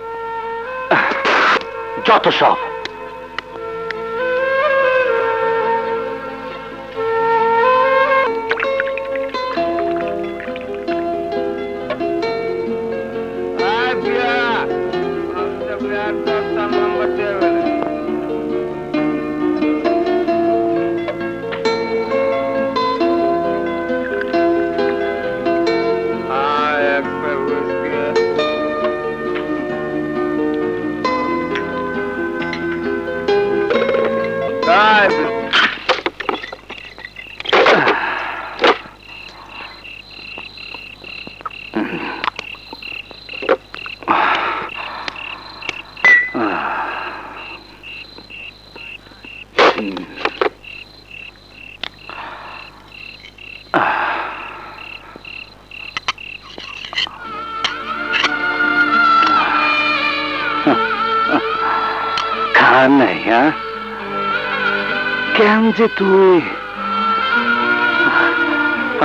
যে তুই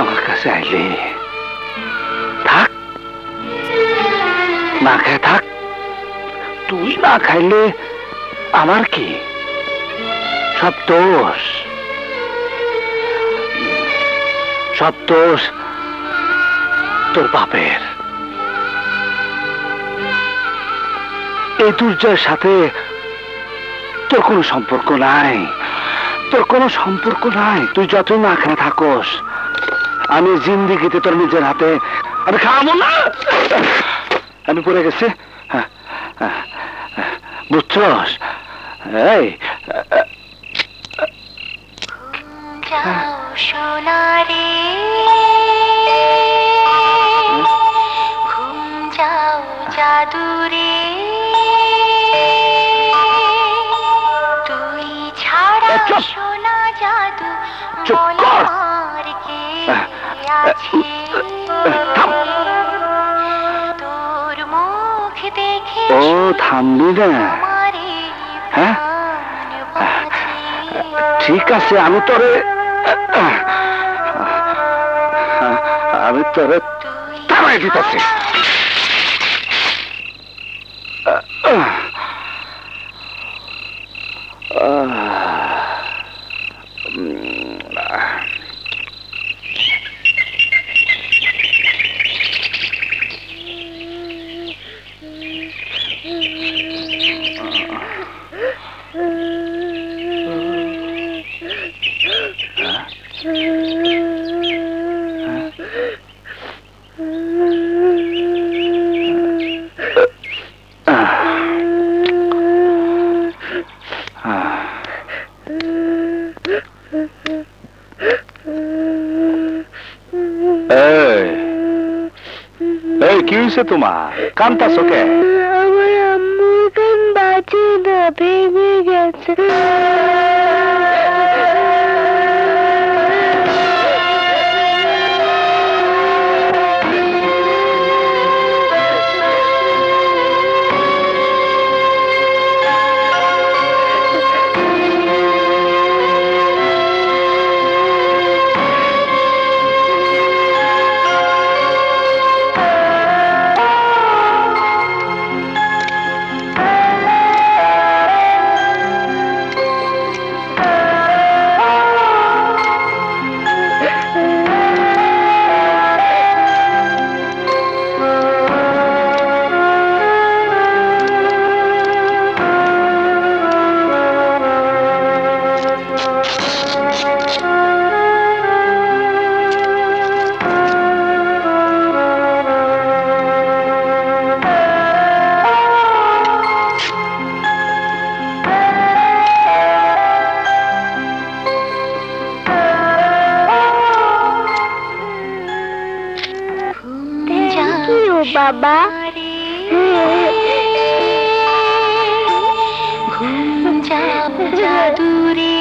আমার কাছে আইলি থাক না খায় থাক তুই না খাইলে আমার কি সব দোষ তোর বাপের এই দুর্জয়ের সাথে তোর কোনো সম্পর্ক নাই তোর কোনো সম্পর্ক নাই তুই যতই না খেয়ে থাকস আমি জিন্দেগিতে তোর নিজের হাতে আমি খাবো না আমি পড়ে গেছি বুঝছস এই যাও সোনা রে ঘুম যাও জাদু রে शोना जादू मोलार के आछे तोर मुख देखे ओ थामबी ना हां ठीक আছে আমি তোরে থামাই দিতেছি তোমার কান্তা সকে আমার আম্মু কান বাঁচে না ভেঙে গেছে बाबा। घूम जा दूरी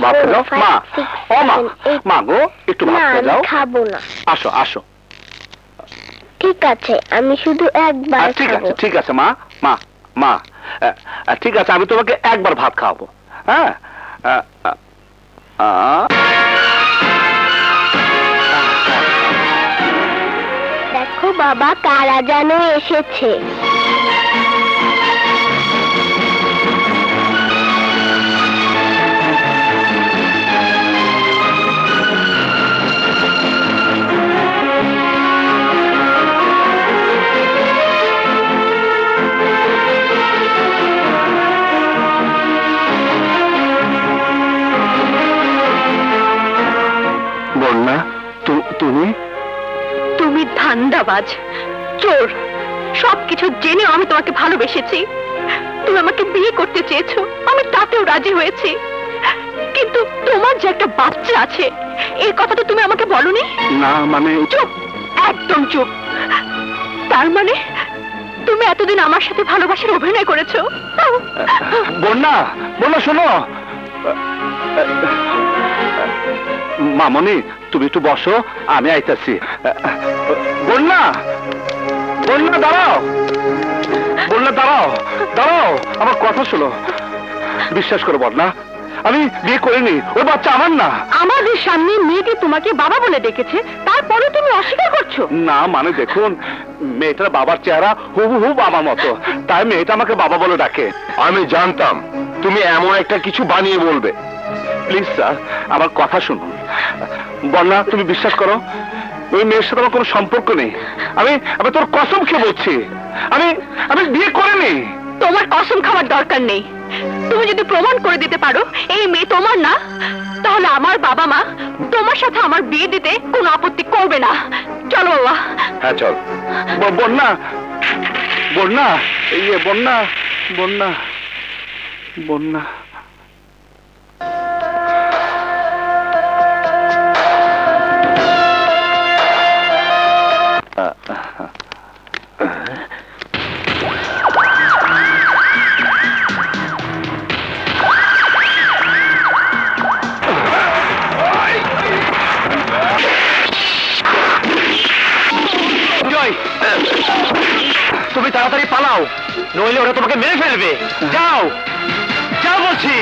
भात खावो। देखो बाबा कारा जानो एसेछे। मामनी तुम एक बसो आईताছি चेहरा हुबहु बाबा मत ताई मेटा बाबा बोले डाके तुम्हें एमन एक किछु बानिये बोलबे प्लिज सर आमार कथा शुनुन বন্যা তুমি বিশ্বাস করো ওই মেয়ের সাথে আমার কোনো সম্পর্ক নেই। আমি তোর কসম খেয়ে বলছি আমি বিয়ে করিনি। তোমার কসম খাওয়ার দরকার নেই। তুমি যদি প্রমাণ করে দিতে পারো এই মেয়ে তোমার না তাহলে আমার বাবা মা তোমার সাথে আমার বিয়ে দিতে কোনো আপত্তি করবে না। চলো বাবা। হ্যাঁ চল। বন্যা বন্যা এই বন্যা বন্যা বন্যা तुम्हें ताड़ाताड़ी पालाओ नइले ओरा तुम्हें मेरे फेलबे। जाओ जाओ बोलছি।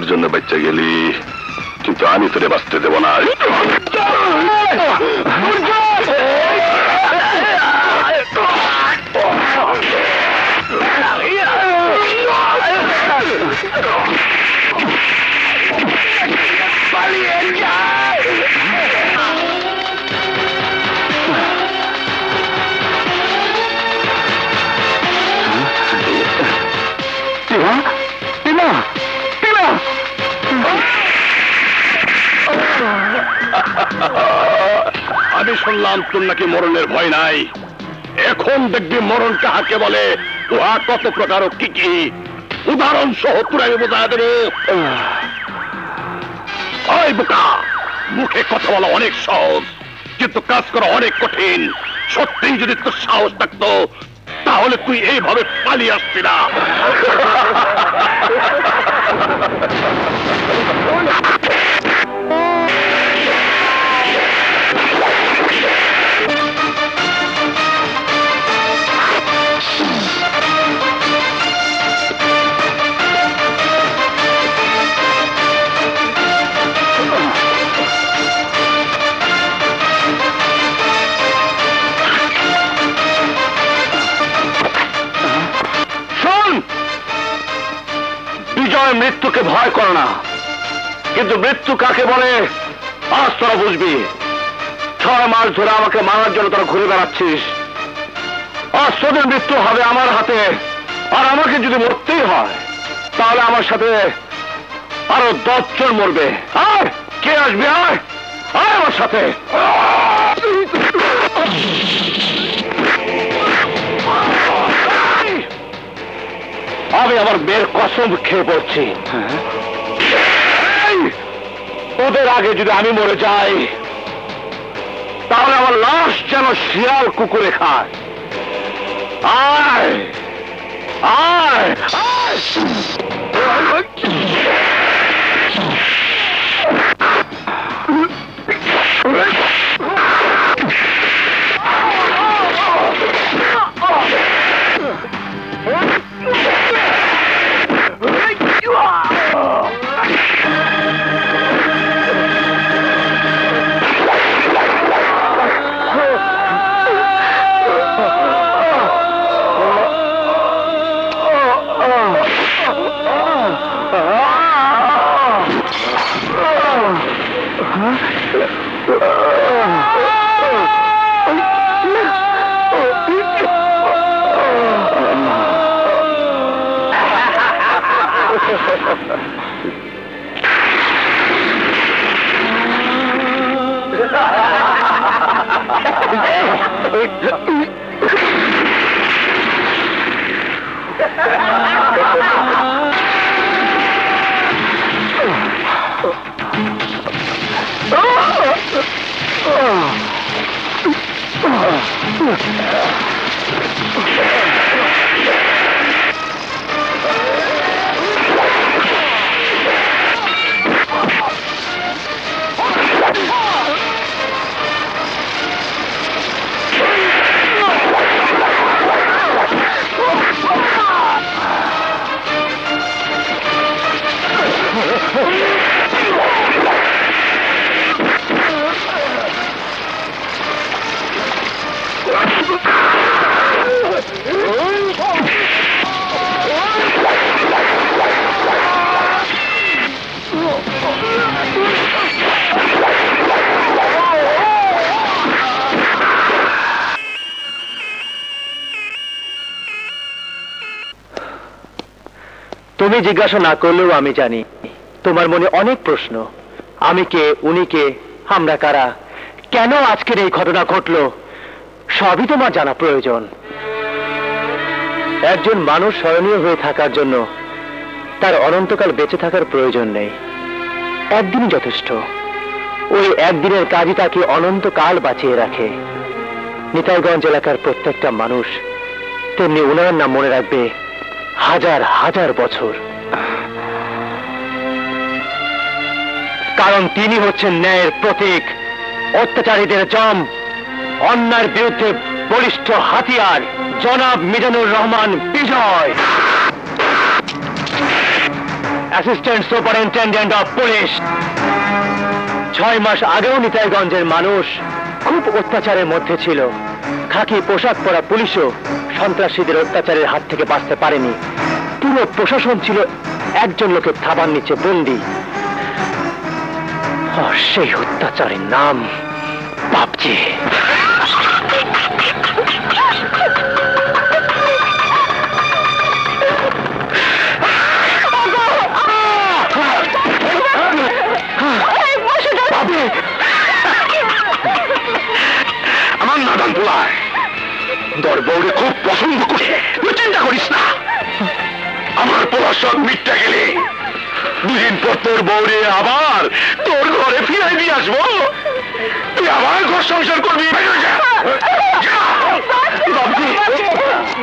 তোর জন্য বাচ্চা গেলি কিন্তু আমি তোরে বাঁচতে দেব না। আমি শুনলাম তোর নাকি মরণের ভয় নাই, এখন দেখবি মরণ কাহাকে বলে, উহা কত প্রকার কি কি উদাহরণ সহ তোর আমি বোঝা দেবো। ওই বোকা, মুখে কথা বলা অনেক সহজ কিন্তু কাজ করা অনেক কঠিন। সত্যিই যদি তোর সাহস থাকতো তাহলে তুই এইভাবে পালিয়ে আসতি না। मृत्यु के भय करना किंतु मृत्यु काके बोले आज तोरा बुझबी। 6 মাস ধরে আমাকে মারার জন্য তোরা ঘুরে বেড়াচ্ছিস, আর তোদের মৃত্যু হবে আমার হাতে। আর আমাকে যদি মরতেই হয় তাহলে আমার সাথে আরো 10 জন মরবে। আর কে আসবে? আর আয় আমার সাথে। আমি আমার মেয়ের কসম খেয়ে পড়ছি, ওদের আগে যদি আমি মরে যাই তাহলে আমার লাশ যেন শিয়াল কুকুরে খায়। আয় আয় আয়। তুমি জিজ্ঞাসা না করলেও আমি জানি তোমার মনে অনেক প্রশ্ন, আমি কে, উনি কে, আমরা কারা, কেন আজকের এই ঘটনা ঘটলো, সবই তোমার জানা প্রয়োজন। একজন মানুষ স্মরণীয় হয়ে থাকার জন্য তার অনন্তকাল বেঁচে থাকার প্রয়োজন নেই, একদিনই যথেষ্ট। ওই একদিনের কাজই তাকে অনন্তকাল বাঁচিয়ে রাখে। নিতাইগঞ্জ এলাকার প্রত্যেকটা মানুষ তেমনি উনার নাম মনে রাখবে হাজার হাজার বছর, কারণ তিনি হচ্ছেন ন্যায়ের প্রতীক, অত্যাচারীদের জম, অন্যায়ের বিরুদ্ধে বলিষ্ঠ হাতিয়ার, জনাব মিজানুর রহমান বিজয়। असिस्टेंट सुपरिनटेंडेंट अफ पुलिस छह मास आगे निताईगंजेर मानुष खूब अत्याचारेर मध्य छिलो खाकी पोशाक परा पुलिशो सन्त्रासीदेर अत्याचारेर हाथ थेके बाँचते पारेनि पुरो प्रशासन छिलो एकजन लोकेर थाबार नीचे बंदी और सेई अत्याचारेर नाम बापजी दरबारे खूब पसंद करे तुई चिंता करिस ना आमार पोलार संगे मिट्टा गेले दुदिन पर तोर बौरे आबार तोर घरे फिराई निये आसबो तुई आबार घर संसार करबि बाबजी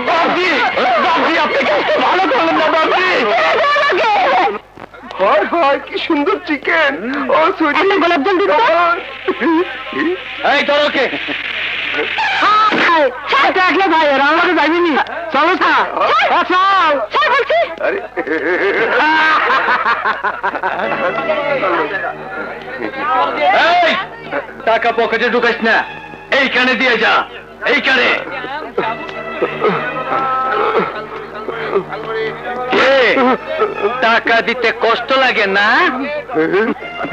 बाबजी बाबजी आपनि कत भालो करलेन ना बाबजी हाय हाय कि सुंदर चिकेन ओ सुजी गोलाप जल दितो ए तोरके टाका दीते कष्ट लागे ना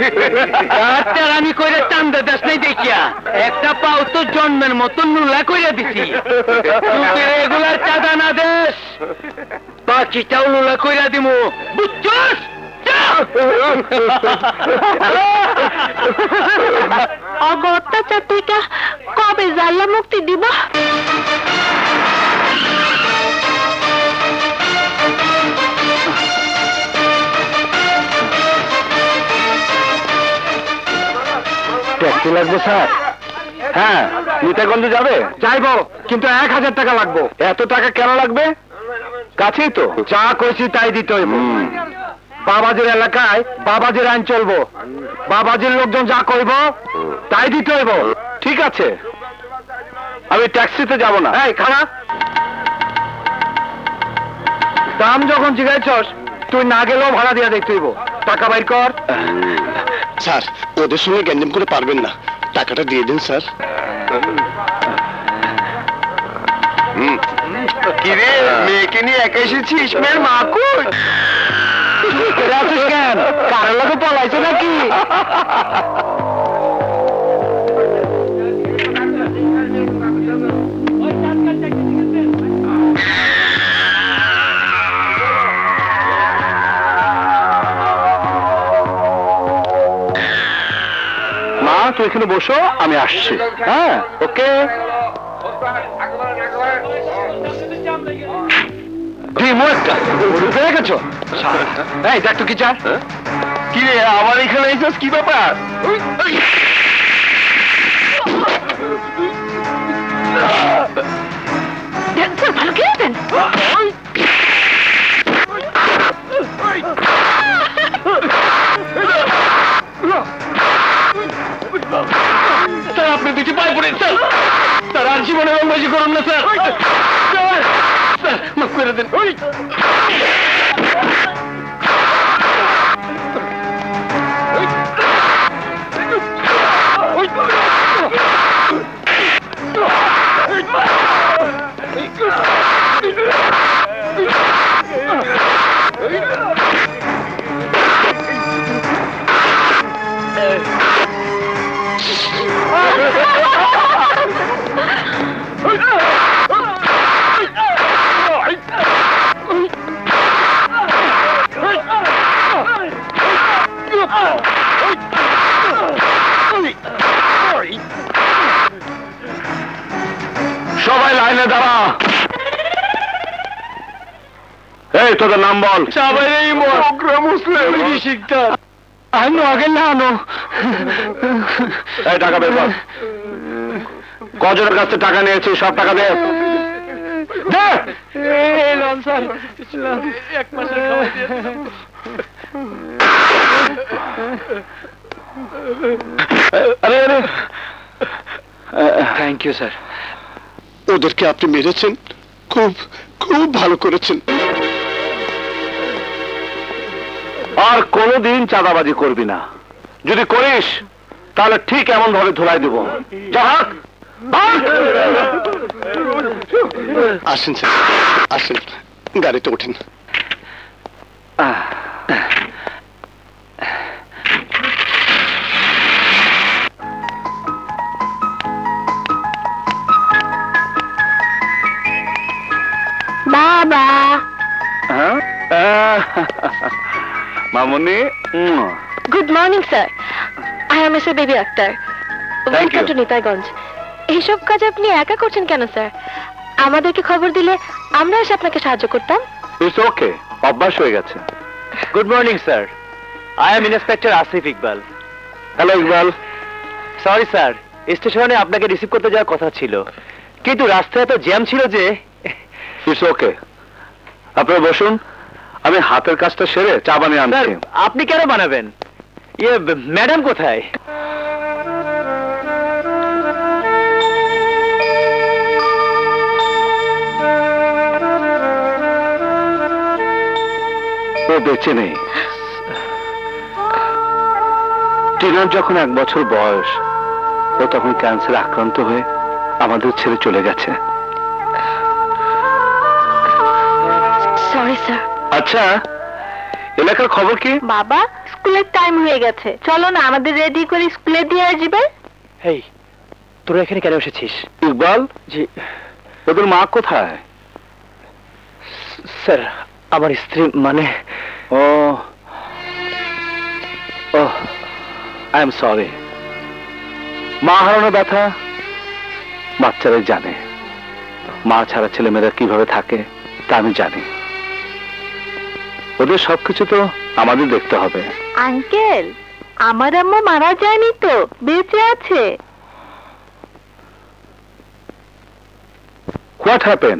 अत्याचार टीका कब जाल्ला मुक्ति दिबा লাগবে স্যার হ্যাঁ নিতাইগঞ্জে যাবে যাইবো কিন্তু 1000 টাকা লাগবে এত টাকা কেন লাগবে কাছেই তো যা কইছি তাই দিতে হইব বাবাজির এলাকায় বাবাজির আইন চলবো বাবাজির লোকজন যা কইব তাই দিতে হইব ঠিক আছে আমি ট্যাক্সিতে যাব না এই খাড়া দাম যখন জিগাইছস তুই না গেলেও ভাড়া দিয়া দিতে হইব টাকা বাইর কর सर ओदे संगे गंजम करे पारबेन ना टाकाटा दिए दिन सर कि रे मेके नि एकाई छिस मेर माकुट तेरा तो स्कैन कार लगे पलाइछो नाकि तो एखे बसो आमी आसছি हाँ ओके देख तो कि चार कि रे आबार एखाনে আইছস কি ব্যাপার দেখছস ভালো কি দেন सर आपने पीछे पाए पड़े सर आज जीवन में मजी करो ना सर सर सर माफ कर देना সবাই লাইনে দাঁড়া এই তোদের নাম বল সবাই এই মোকরা মুসলিম শিকদার আনো আগে নাও এই টাকা বের কর গজরের কাছে টাকা নিয়েছি সব টাকা দে দে এই লন স্যার এক মাসের খাওয়া দিয়ে আরে আরে থ্যাংক ইউ স্যার ওদেরকে আপনি মেরেছেন খুব খুব ভালো করেছেন और कोनो दिन चाँदाबाजी करबी ना यदि करिस ताहले ठीक एमन भावे धुलाई देब जाक आसेन सर आसेन गाड़ीতে उठेन बाबा मामुनी good morning sir I am mister Baby Akhtar welcome to Nitaiganj ये सब काज आपनी एका करছেন কেন স্যার আমাদেরকে খবর দিলে আমরা এসে আপনাকে সাহায্য করতাম इट्स ओके অভ্যাস হয়ে গেছে good morning sir I am inspector আসিফ ইকবাল hello Iqbal sorry sir স্টেশনে আপনাকে রিসিভ করতে যাওয়ার কথা ছিল কিন্তু রাস্তায় তো জ্যাম ছিল যে इट्स ओके আপনারা বসুন আমি হাতের কাজটা সেরে চা বানিয়ে আনছি আপনি কেন বানাবেন ये मैडम কোথায় बेचे नहीं टीनार जो एक बछर बयस वो तक कैंसर आक्रांत हुए आमादेर छेड़े चले गेছে सॉरी सर अच्छा एलाकार खबर की बाबा स्कूल टाइम हुए गेছে चलो ना आमादेर रेडी करे स्कूले दिए आसबे हे तोरा এখানে কেন এসেছিস ইকবাল জি তোদের মা কোথায় স্যার আমার স্ত্রী মানে ও ও আই এম সরি মা হারানো ব্যথা বাচ্চারা জানে মা ছাড়া ছেলেমেয়েরা কিভাবে থাকে তা আমি জানি ওদের সবকিছু তো আমাদের দেখতে হবে আঙ্কেল আমার আম্মা মারা যায়নি তো বেঁচে আছে হোয়াট হ্যাপেন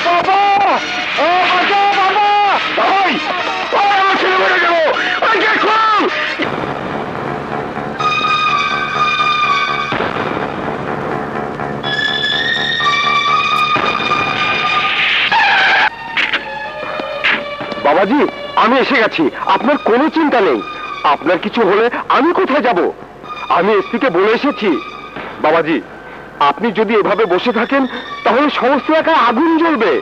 बाबाजी आमी एसे गेছি আপনার কোনো চিন্তা নেই আপনার কিছু হলে আমি কোথায় যাব আমি এসপি কে বলে এসেছি বাবাজি আপনি যদি এভাবে বসে থাকেন তাহলে সমস্ত এলাকায় আগুন জ্বলবে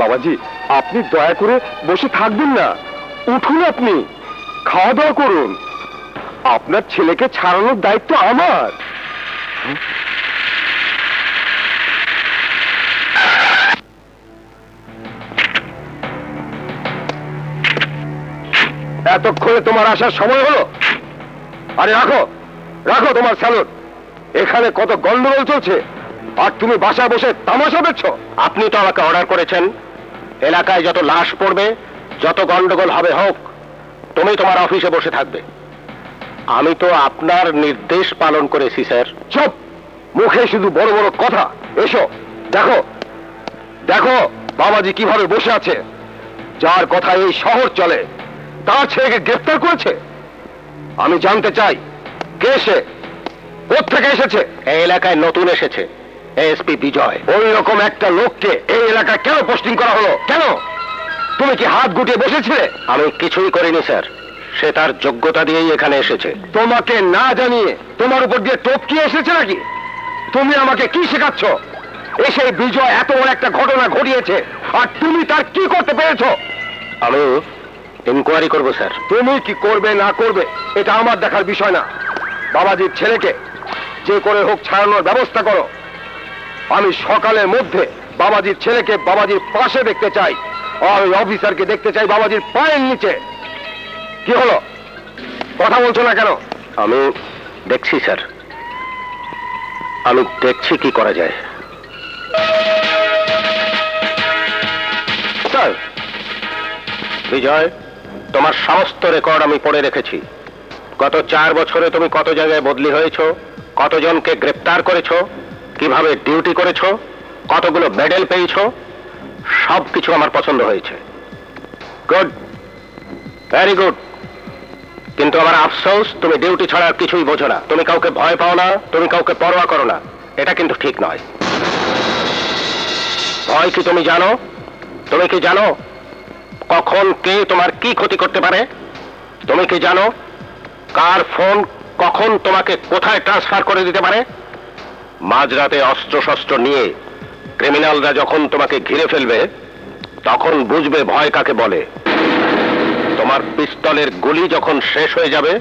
বাবাজি আপনি দয়া করে বসে থাকবেন না উঠুন আপনি খাওয়া দাওয়া করুন আপনার ছেলেকে ছাড়ানোর দায়িত্ব আমার এতক্ষণে তোমার আসার সময় হলো আরে রাখো রাখো তোমার স্যালুট এখানে কত গন্ডগোল চলছে আর তুমি বাসা বসে তামাশা দেখছো আপনি তো আমাকে অর্ডার করেছেন এলাকায় যত লাশ পড়বে যত গন্ডগোল হবে হোক তুমি তোমার অফিসে বসে থাকবে আমি তো আপনার নির্দেশ পালন করেছি স্যার চুপ মুখে শুধু বড় বড় কথা এসো দেখো দেখো বাবাজি কিভাবে বসে আছে যার কথা এই শহর চলে তার ছেলেকে গ্রেফতার করেছে আমি জানতে চাই কে সে কোথা থেকে এসেছে এই এলাকায় নতুন এসেছে এসপি বিজয় ওই রকম একটা লোককে এই এলাকায় কেন পোস্টিং করা হলো কেন তুমি কি হাত গুটিয়ে বসেছিলে আমি কিছুই করিনি স্যার সে তার যোগ্যতা দিয়েই এখানে এসেছে তোমাকে না জানিয়ে তোমার উপর দিয়ে টপকে এসেছে নাকি তুমি আমাকে কি শেখাচ্ছ এসে বিজয় এত বড় একটা ঘটনা ঘটিয়েছে আর তুমি তার কি করতে পেরেছো আমি इंक्वायरी करब सर तुम्हें कि करबे ना करबे एटा आमार देखार विषय ना बाबाजी छेलेके जे करे होक छाड़ानोर व्यवस्था करो आमी सकालेर मध्ये बाबाजी छेलेके बाबाजी पाशे देखते चाई और अफिसार के देखते चाई बाबाजी पायेर नीचे कि हलो कथा बोलछो ना केन आमी देखछी सर आमी देखछी कि करा जाय सर विजय তোমার সমস্ত রেকর্ড আমি পড়ে রেখেছি গত 4 বছরে তুমি কত জায়গায় বদলি হয়েছো কতজনকে গ্রেফতার করেছো কিভাবে ডিউটি করেছো কতগুলো মেডেল পেয়েছো সবকিছু আমার পছন্দ হয়েছে গুড ভেরি গুড কিন্তু আমার আফসোস তুমি ডিউটি ছাড়া আর কিছুই বোঝো না তুমি কাউকে ভয় পাও না তুমি কাউকে পরোয়া করো না এটা কিন্তু ঠিক নয় ভয় কি তুমি জানো কখন কে তোমার কি ক্ষতি করতে পারে তুমি কি জানো কার ফোন কখন তোমাকে কোথায় ট্রান্সফার করে দিতে পারে মাঝরাতে অস্ত্রশস্ত্র নিয়ে ক্রিমিনালরা যখন তোমাকে ঘিরে ফেলবে তখন বুঝবে ভয় কাকে বলে তোমার পিস্তলের গুলি যখন শেষ হয়ে যাবে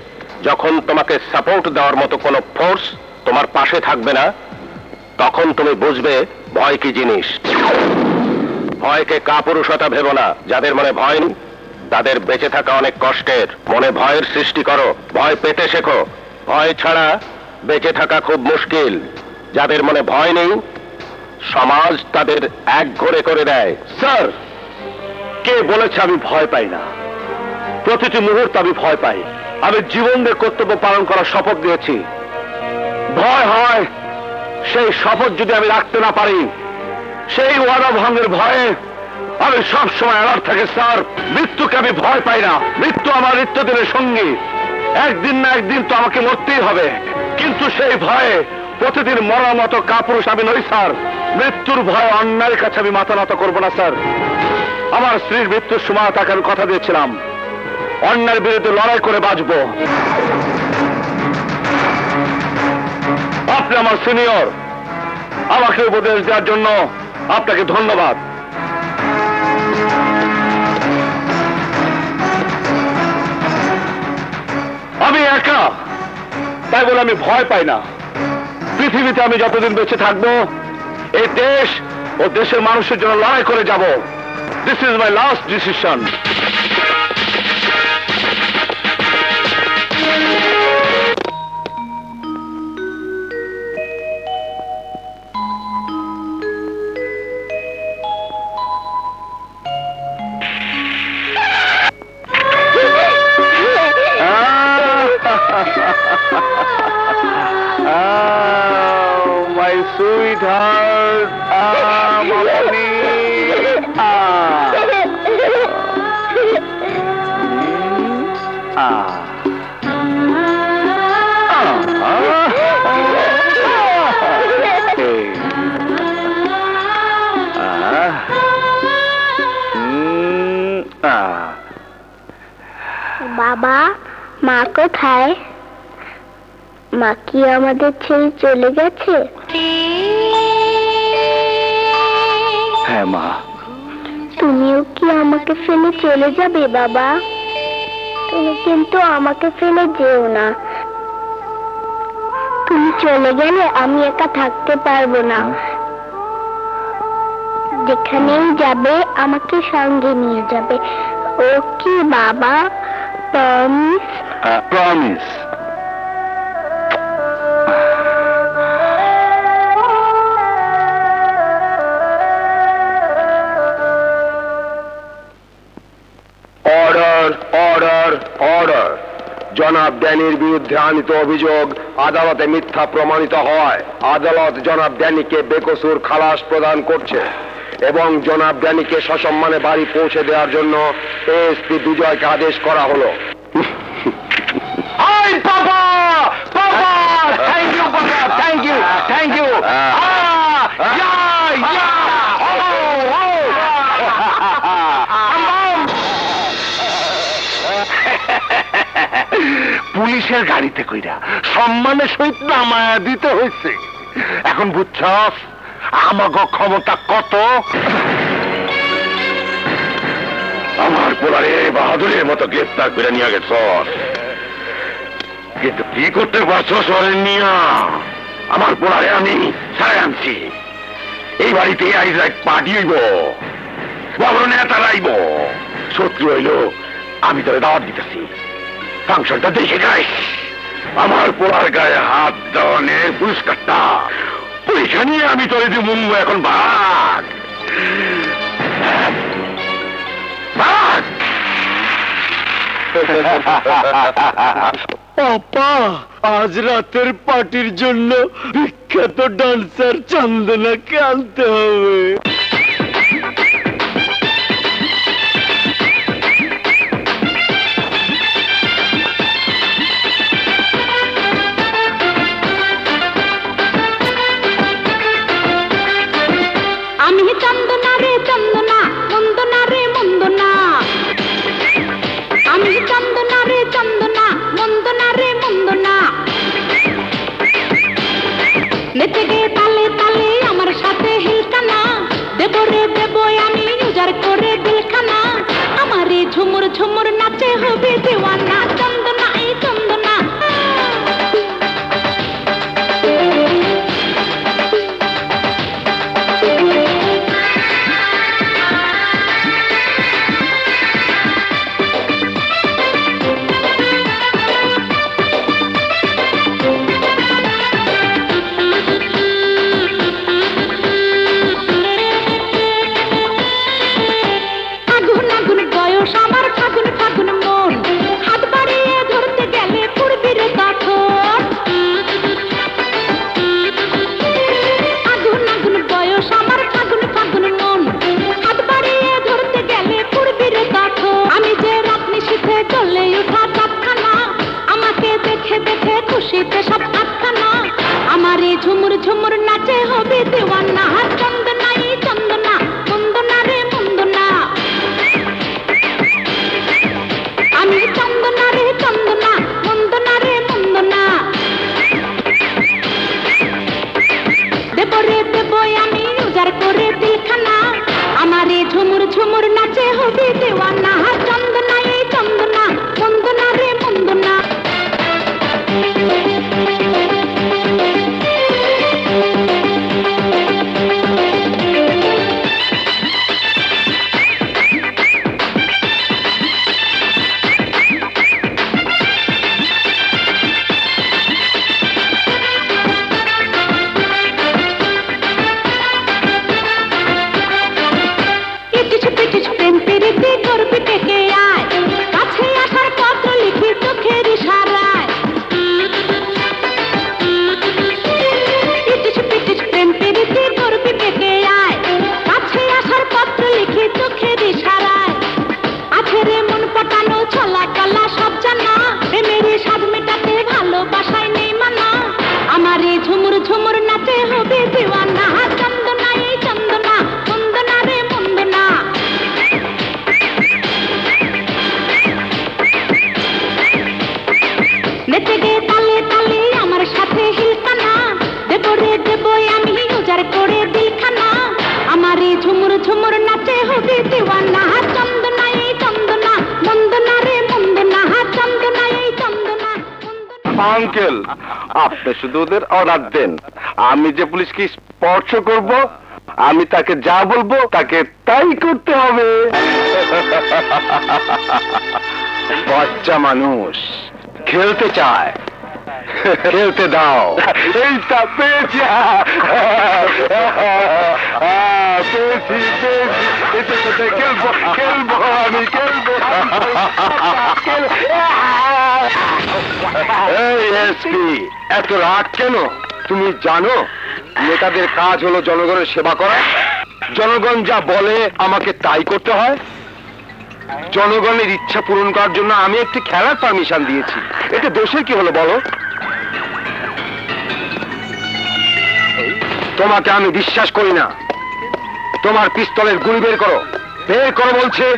যখন তোমাকে সাপোর্ট দেওয়ার মতো কোনো ফোর্স তোমার পাশে থাকবে না তখন তুমি বুঝবে ভয় কি জিনিস ভয় কে কাপুরুষতা ভেবো না যাদের মনে ভয় নেই তাদের বেঁচে থাকা অনেক কষ্টের মনে ভয়ের সৃষ্টি করো ভয় পেতে শেখো ভয় ছাড়া বেঁচে থাকা খুব মুশকিল যাদের মনে ভয় নেই সমাজ তাদের একঘরে করে দেয় স্যার কে বলেছে আমি ভয় পাই না প্রতিটি মুহূর্তে আমি ভয় পাই আমি জীবন দিয়ে কর্তব্য পালন করার শপথ নিয়েছি ভয় হয় সেই শপথ যদি আমি রাখতে না পারি সেই ওয়াদা ভঙ্গের ভয়ে আমি সব সময় অলাপ থাকি স্যার মৃত্যুকে আমি ভয় পাই না মৃত্যু আমার নিত্যদিনের সঙ্গী একদিন না একদিন তো আমাকে মরতেই হবে কিন্তু সেই ভয়ে প্রতিদিন মরার মতো কাপুরুষ আমি নই স্যার মৃত্যুর ভয় অন্যায়ের কাছে আমি মাথা নত করব না স্যার আমার স্ত্রীর মৃত্যুর সময় তাকে আমি কথা দিয়েছিলাম অন্যায়ের বিরুদ্ধে লড়াই করে বাঁচব আপনি আমার সিনিয়র আমাকে উপদেশ দেওয়ার জন্য আপনাকে ধন্যবাদ আমি একা তাই বলে আমি ভয় পাই না পৃথিবীতে আমি যতদিন বেঁচে থাকবো এই দেশ ও দেশের মানুষের জন্য লড়াই করে যাব this is my last decision Oh, my sweetheart, ah, my honey. बाबा माँ कोथाय माँ की आमादेर छेड़े चले गेछे। हाँ माँ तुमिओ कि आमाके फेले चले जाबे बाबा? तुमि किन्तु आमाके फेले जेओ ना। तुमि चले गेले आमि एका थाकते पारबो ना। যেখানেই যাবে আমাকে সঙ্গে নিয়ে যাবে। ওকে বাবা promise? Promise. Order order order. জনাব ড্যানির বিরুদ্ধে আনিত অভিযোগ আদালতে মিথ্যা প্রমাণিত হয়। আদালত জনাব ড্যানিকে বেকসুর খালাস প্রদান করছে। एवं जनाब डैनी के ससम्मान बाड़ी पहुंचे देवार जन्य एएसपी दुर्जय के आदेश करा हलो। आई पापा पापा थैंक यू पापा thank you thank you. Yeah yeah ओ ओ পুলিশের গাড়িতে কইরা সম্মানের সহিত নামায়া দিতে হইছে। এখন বুঝছস आमागो क्षमता कत। आमार पोलारे बहादुरेर मतो ग्रेप्तार करे निये गेछस किन्तु कि करते पारछस ओरे निया? आमार पोलारे आमि छाड़े आनछि। एई बाड़िते आइज एक पार्टी हইব, বড় নেতারা আইব। শত্রু হইল আমি তোরে দাওয়াত দিতেছি, ফাংশনটা দেখে যাস। आमार पोलार गाये हाथ दाने पुलिशটা विख्यात डांसर चंदना के आनते हैं। झुमुर झुमुर नाचे हो भी दीवाना चंदना ए चंदना। झुमुर झुमुर नाचे हो भी दीवाना चंदना ही चंदना मुंदना रे मुंदना। आमी चंदना रे चंदना मुंदना रे मुंदना। देबो रे देबो आमी उजार करे दिलखाना। आमारे झुमुर झुमुर नाचे हो भी दीवाना चंदना ही चंदना मुंदना रे मुंदना। अंकेल आपने शुद्ध उधर और रात दिन आमी जब पुलिस की स्पॉट्स कर बो आमी ताके जा बोल बो ताके ताई करते होंगे बच्चा मानूस खेलते चाहे खेलते दाव इतना पेचिया पेची पेची इतने खेल बो आमी खेल बो जनगणेर सेवा करा जनगण जा बोले आमाके ताई करते हय जनगणेर इच्छा पूरण करार जोन्नो आमी एकटी खेलार परमिशन दियेछि एते दोषेर कि हलो बोलो तोमाके आमी विश्वास करि ना तोमार पिस्तलेर गुली बेर करो बोलछि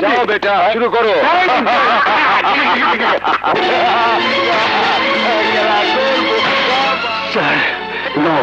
जाओ बेटा शुरू करो चार नौ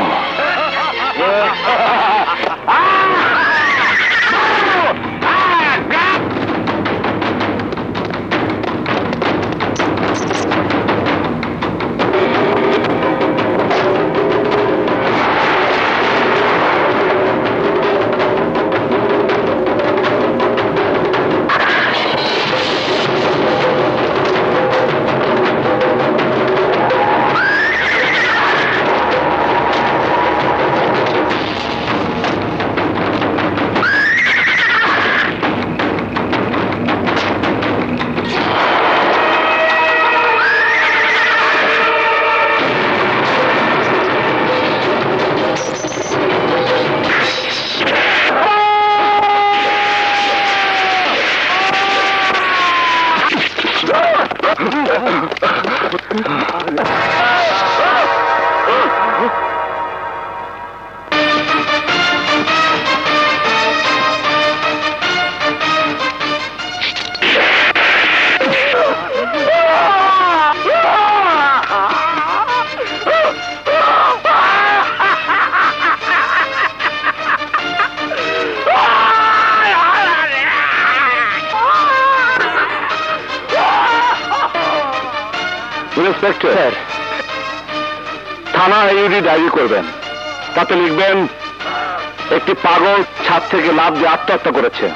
पागल छात्र के लाभ दिए आत्महत्या करेছে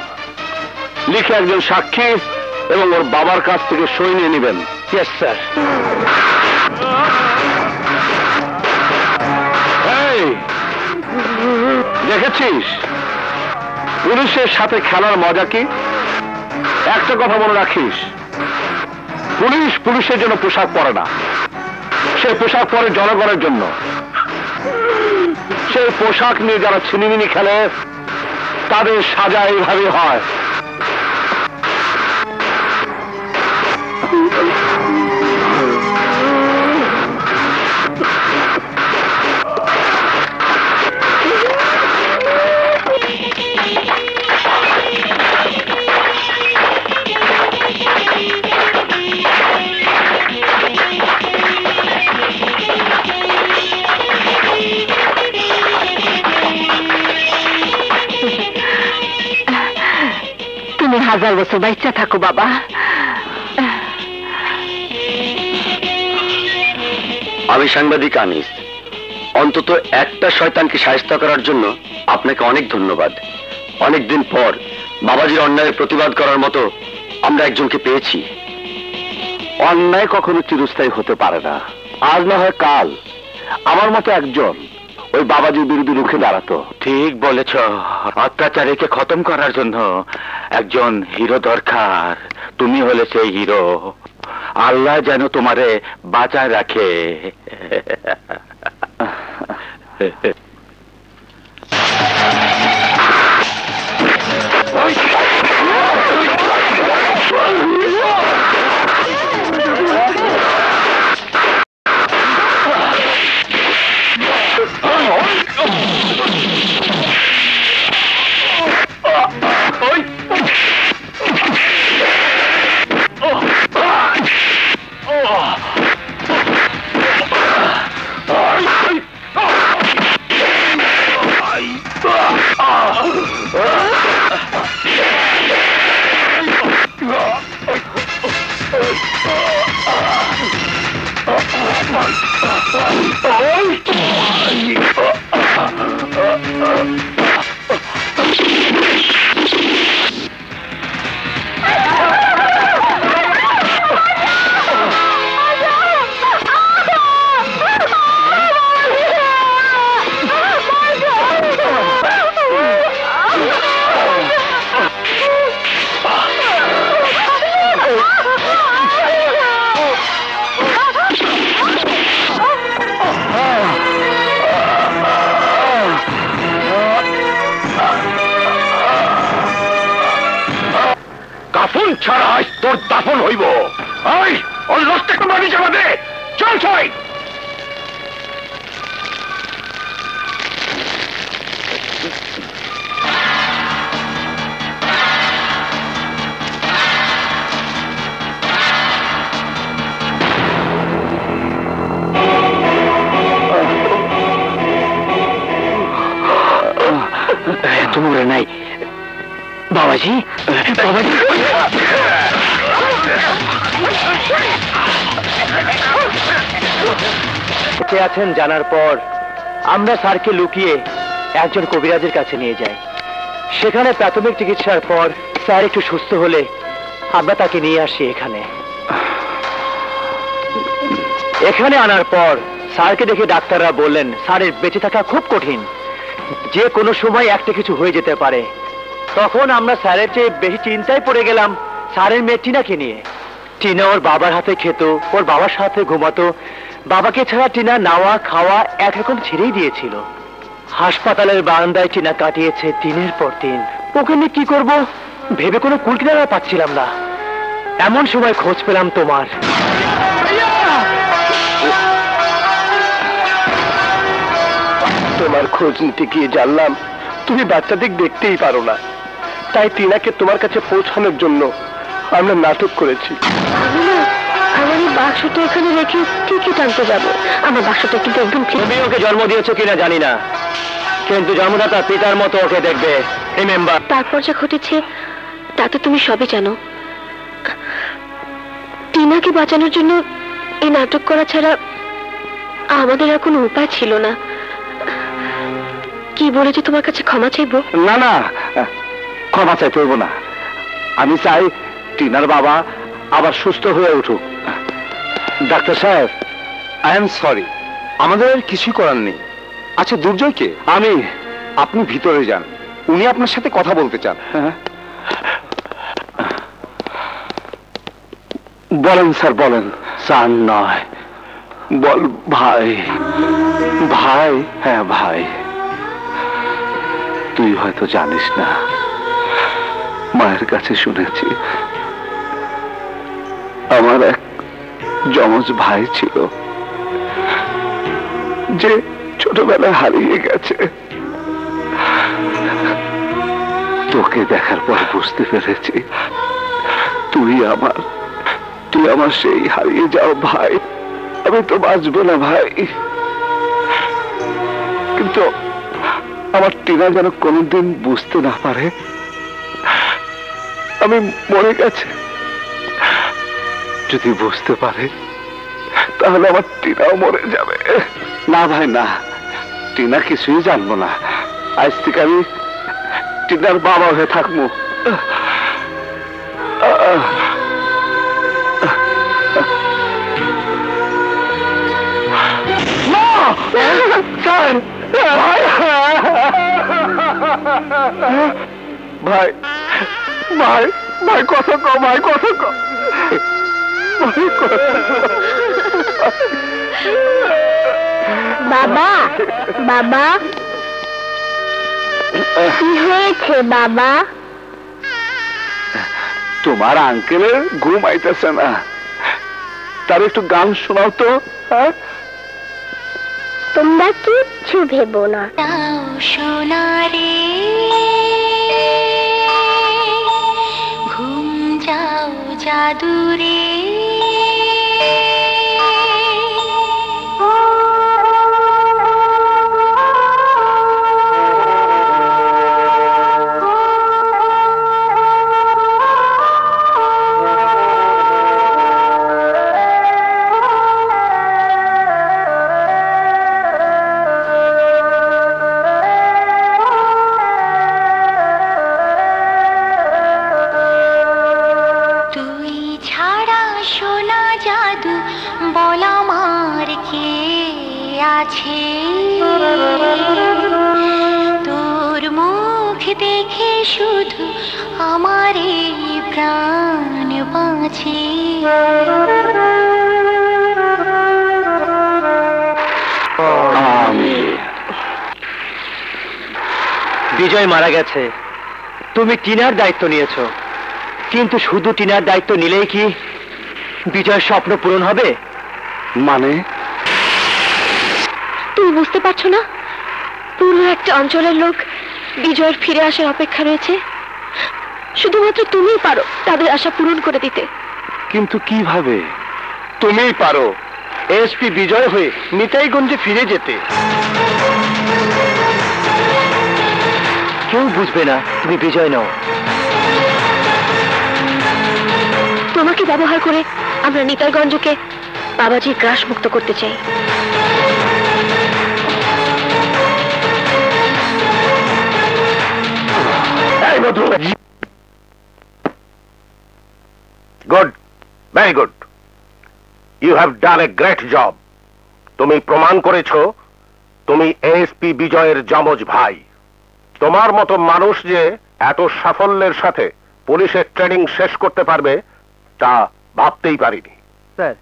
লিখে একজন সাক্ষী এবং ওর বাবার কাছ থেকে সই নিয়ে নেবেন यस স্যার এই দেখেছিস পুলিশের সাথে খেলার মজা কি একটা কথা মনে রাখিস পুলিশ পুলিশের জন্য পোশাক পরে না সে পোশাক পরে জনগণের জন্য पोशाक नहीं जरा छिनिमिनी खेले तादेर सजा एइभाबे हय हजार बसो बैचा थको बाबा आमी सांबादिक आनिस अंतत एकटा शयतानके शायस्ता करार जन्य आपनाके अनेक धन्यवाद अनेक दिन पर बाबाजीर अन्यायेर प्रतिबाद करार मतो आमरा एकजनके पेयेछि अन्याय कखनो चिरस्थायी होते पारे ना आज ना हय काल आमार मतो एकजन ओई बाबाजीर बिरुद्धे रुखे दाঁড়াতো ठीक बोलेছ अत्याचारीके खत्म करार जन्य एकजन हिरो दरकार तुमी होले से हिरो आल्ला जानो तुम्हारे बाचाय रखे ছাড়া আজ তোর দাফন হইব। আয় ওই লোকটাকে মারি জমা দে, চল ছয়। तुम उड़े नहीं बाबाजी, बाबाजी बेचे आছেন জানার পর আমরা স্যারকে লুকিয়ে একজন কবিরাজের কাছে নিয়ে যাই। সেখানে প্রাথমিক চিকিৎসার পর স্যার একটু সুস্থ হলে আমরা তাকে নিয়ে আসি এখানে। এখানে আনার পর স্যারকে দেখে ডাক্তাররা বললেন স্যারের বেঁচে থাকা খুব কঠিন, যে কোনো সময় একটা কিছু হয়ে যেতে পারে। তখন আমরা স্যারের চেয়ে বেশি চিন্তায় পড়ে গেলাম স্যারের মেয়ে টিনাকে নিয়ে। টিনা ওর বাবার হাতে খেত, ওর বাবার সাথে ঘুমাতো, বাবাকে ছাড়া টিনা নাওয়া খাওয়া একরকম ছেড়েই দিয়েছিল। হাসপাতালের বারান্দায় টিনা কাটিয়েছে দিনের পর দিন। ওকে নিয়ে কি করব ভেবে কোনো কুলকিনারা পাচ্ছিলাম না। এমন সময় খোঁজ পেলাম তোমার। তোমার খোঁজ নিতে গিয়ে জানলাম তুমি বাচ্চাদের দেখতেই পারো না, তাই টিনাকে তোমার কাছে পৌঁছানোর জন্য আমরা নাটক করেছি। আমি বাক্সটা এখানে রেখে ঠিকই টানতে যাবো। আমার বাক্সটা কিন্তু একদম ঠিক। তুমি ওকে জন্ম দিয়েছো কিনা জানি না, কিন্তু জন্মদাতা পিতার মতো ওকে দেখবে। রিমেম্বার, তারপর যা ঘটেছে তা তো তুমি সবই জানো। টিনাকে বাঁচানোর জন্য এই নাটক করা ছাড়া আমাদের আর কোনো উপায় ছিল না। কি বলেছি তোমার কাছে ক্ষমা চাইবো? না না, ক্ষমা চাইতে হইব না। আমি চাই টিনার বাবা আবার সুস্থ হয়ে উঠুক। ডাক্তার সাহেব, আই এম সরি, আমাদের আর কিছুই করার নেই। আচ্ছা দুর্জয়কে আমি, আপনি ভিতরে যান, উনি আপনার সাথে কথা বলতে চান। বলেন স্যার, বলেন। স্যার নয়, বল ভাই। ভাই? হ্যাঁ ভাই, তুই হয়তো জানিস না, মায়ের কাছে শুনেছি আমার এক যমজ ভাই ছিল যে ছোটবেলায় হারিয়ে গেছে। তোকে দেখার পর বুঝতে পেরেছি তুই আমার সেই হারিয়ে যাও ভাই। আমি তো বাঁচবো না ভাই, কিন্তু আমার টিনা যেন কোনোদিন বুঝতে না পারে আমি মরে গেছে। যদি বুঝতে পারে তাহলে আমার টিনাও মরে যাবে। না ভাই না, টিনা কিছুই জানবো না। আজ থেকে আমি টিনার বাবা হয়ে থাকবো। ভাই ভাই ভাই কত কম, ভাই কত কম, বাবা বাবা কি হয়েছে বাবা? তোমার আঙ্কেলের ঘুম আইতেছে না, তার একটু গান শোনাও তো। হ্যাঁ, তোমরা কিচ্ছু ভেবো না। সোনারে ঘুম যাও জাদুরে, বিজয় মারা গেছে, তুমি টিনার দায়িত্ব নিয়েছো। किन्तु शुधु टीनार दायित्व निले कि विजय स्वप्न पूरण होबे माने तुमि बुझते पारछो ना पुरो एकटा अंचलेर लोक विजय फिरे आसार अपेक्षा रयेछे शुधुमात्र तुमिई पारो तादेर आशा पूरण करे दिते किन्तु किभाबे तुमिई पारो एसपी विजय हुए निताईगंजे फिरे जेते क्यों बुझबे ना तुमि विजय नओ তোমাকে ব্যবহার করে আমরা নিতাইগঞ্জকে বাবাজি গ্রাস মুক্ত করতে চাই good very good you have done a great job তুমি প্রমাণ করেছো তুমি এসপি বিজয়ের যমজ ভাই তোমার মতো মানুষ যে এত সাফল্যের সাথে পুলিশের ট্রেনিং শেষ করতে পারবে তা ভাবতেই পারিনি স্যার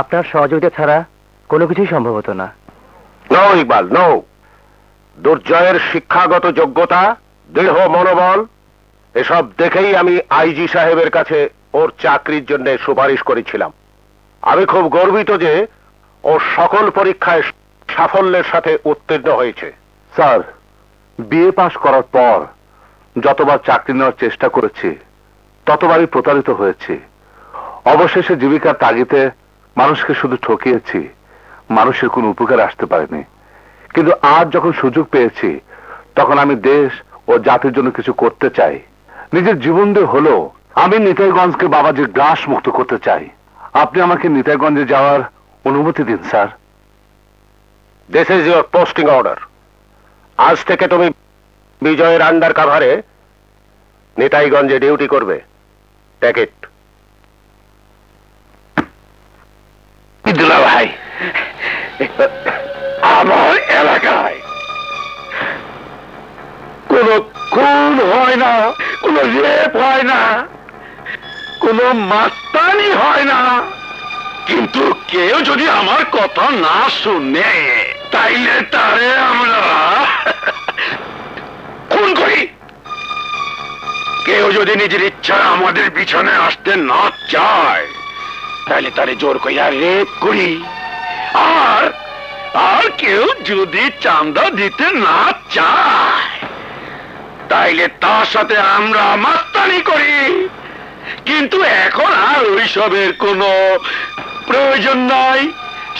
আপনার সহযোগিতা ছাড়া কোনো কিছুই সম্ভব হতো না নো ইকবাল নো দুর্জয়ের শিক্ষাগত যোগ্যতা দৃঢ় মনোবল এসব দেখেই আমি আইজি সাহেবের কাছে ওর চাকরির জন্য সুপারিশ করেছিলাম আমি খুব গর্বিত যে ও সকল পরীক্ষায় সাফল্যের সাথে উত্তীর্ণ হয়েছে স্যার বিএ পাস করার পর যতবার চাকরি নেওয়ার চেষ্টা করেছি ততবারই প্রতারিত হয়েছে অবশেষে জীবিকার তাগিদে মানুষকে শুধু ঠকিয়েছি মানুষের কোনো উপকার আসতে পারেনি কিন্তু আজ যখন সুযোগ পেয়েছি তখন আমি দেশ ও জাতির জন্য কিছু করতে চাই নিজের জীবন দিয়ে হলো আমি নিতাইগঞ্জকে বাবাজির গ্রাস মুক্ত করতে চাই আপনি আমাকে নিতাইগঞ্জে যাওয়ার অনুমতি দিন sir this is your posting order আজ থেকে তুমি বিজয়ের আন্ডার কভারে নিতাইগঞ্জে ডিউটি করবে টেক ইট ভাই আমার এলাকায় কোনো খুন হয় না কোনো রেপ হয় না কোনো মাস্তানি হয় না কিন্তু কেউ যদি আমার কথা না শুনে তাইলে তারে আমরা খুন করি কেউ যদি নিজের ইচ্ছা আমাদের পিছনে আসতে না চায় তাহলে তারে জোর কইরা রেপ করি আর আর কেউ যদি চাঁদা দিতে না চায় তাইলে তার সাথে আমরা মাস্তানি করি কিন্তু এখন আর ওইসবের কোনো প্রয়োজন নাই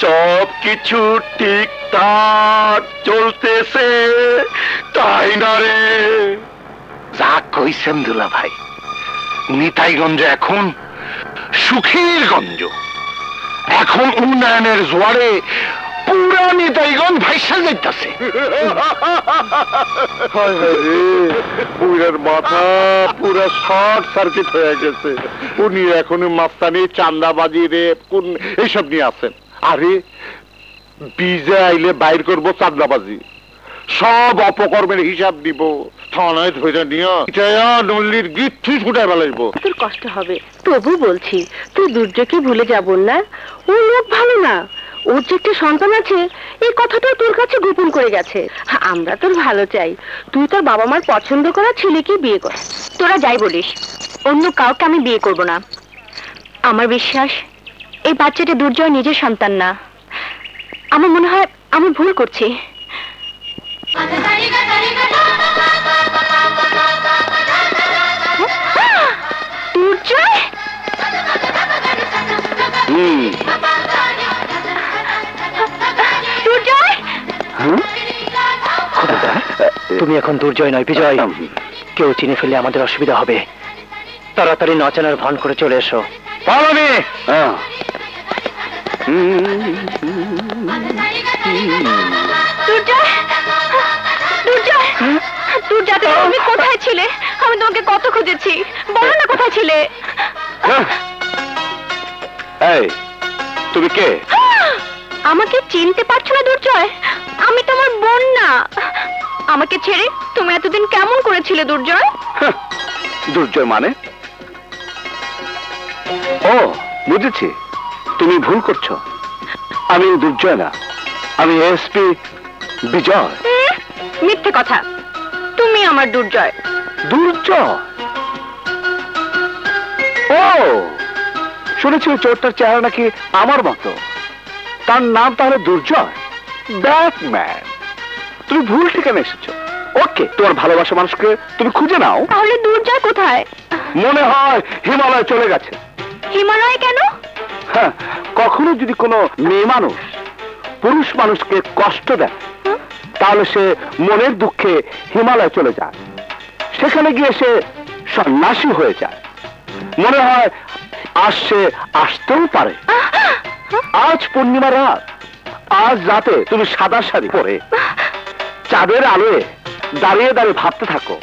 সব কিছু ঠিকঠাক চলতেছে তাই না রে যা কইছেন দুলা ভাই নিতাইগঞ্জ এখন সুখের গঞ্জ এখন উন্নয়নের জোয়ারে পুরা নিতাইগঞ্জ ভাইসা যাইতাছে পুরার মাথা পুরা শর্ট সার্কিট হয়ে গেছে উনি এখন মাস্তানি চান্দাবাজি রেপ কোন এইসব নিয়ে আছেন আরে বিজে আইলে বাইর করবো চান্দাবাজি সব অপকর্মের হিসাব দিব থানায় ধরে নিয়ে জয়া নল্লির গিচ্ছি ছুটায় বেলাইব তোর কষ্ট হবে তবু বলছি তুই দুর্যোগকে ভুলে যাব না ও লোক ভালো না ওর যে একটা সন্তান আছে এই কথাটা তোর কাছে গোপন করে গেছে আমরা তোর ভালো চাই তুই তোর বাবা মার পছন্দ করা ছেলেকে বিয়ে কর তোরা যাই বলিস অন্য কাউকে আমি বিয়ে করব না আমার বিশ্বাস এই বাচ্চাটা দুর্জয় নিজের সন্তান না আমার মনে হয় আমি ভুল করছি তুমি এখন দুর্জয় নয় বিজয় কেউ চিনে ফেললে আমাদের অসুবিধা হবে তাড়াতাড়ি নচানার ভান করে চলে এসো কত খুঁজেছি বলো না কোথায় ছিলে তুমি কে আমাকে চিনতে পারছো না দুর্জয় আমি তোমার বোন না আমাকে ছেড়ে তুমি এতদিন কেমন করেছিলে দুর্জয় দুর্জয় মানে ও বুঝেছি তুমি ভুল করছো আমি দুর্জয় না আমি এসপি বিজয় মিথ্যে কথা তুমি আমার দুর্জয় দুর্জয় शुनेछि चोरटार चेहरा नाकि आमार मतो तार नाम ताहले दुर्जय बैटमैन तुमि भूल ठिकाना एसेछो ओके तोमार भालोबासा मानुषके तुमि खुंजे नाओ ताहले दुर्जय कोथाय मने हय हिमालय चले गेছে हिमालय केनो हाँ कखनो जदि कोनो मेये मानुष पुरुष मानुषके कष्ट देয় ताहले से मनेर दुखे हिमालय चले যায় সেখানে গিয়ে সে সন্ন্যাসী হয়ে যায় মনে হয় आश्चे आश्चर्य पारे। आज पूर्णिमा रात, आज राते तुम सादा शाड़ी परे, चाँदेर आलोए दाड़िये दाड़िये भाबते थाको।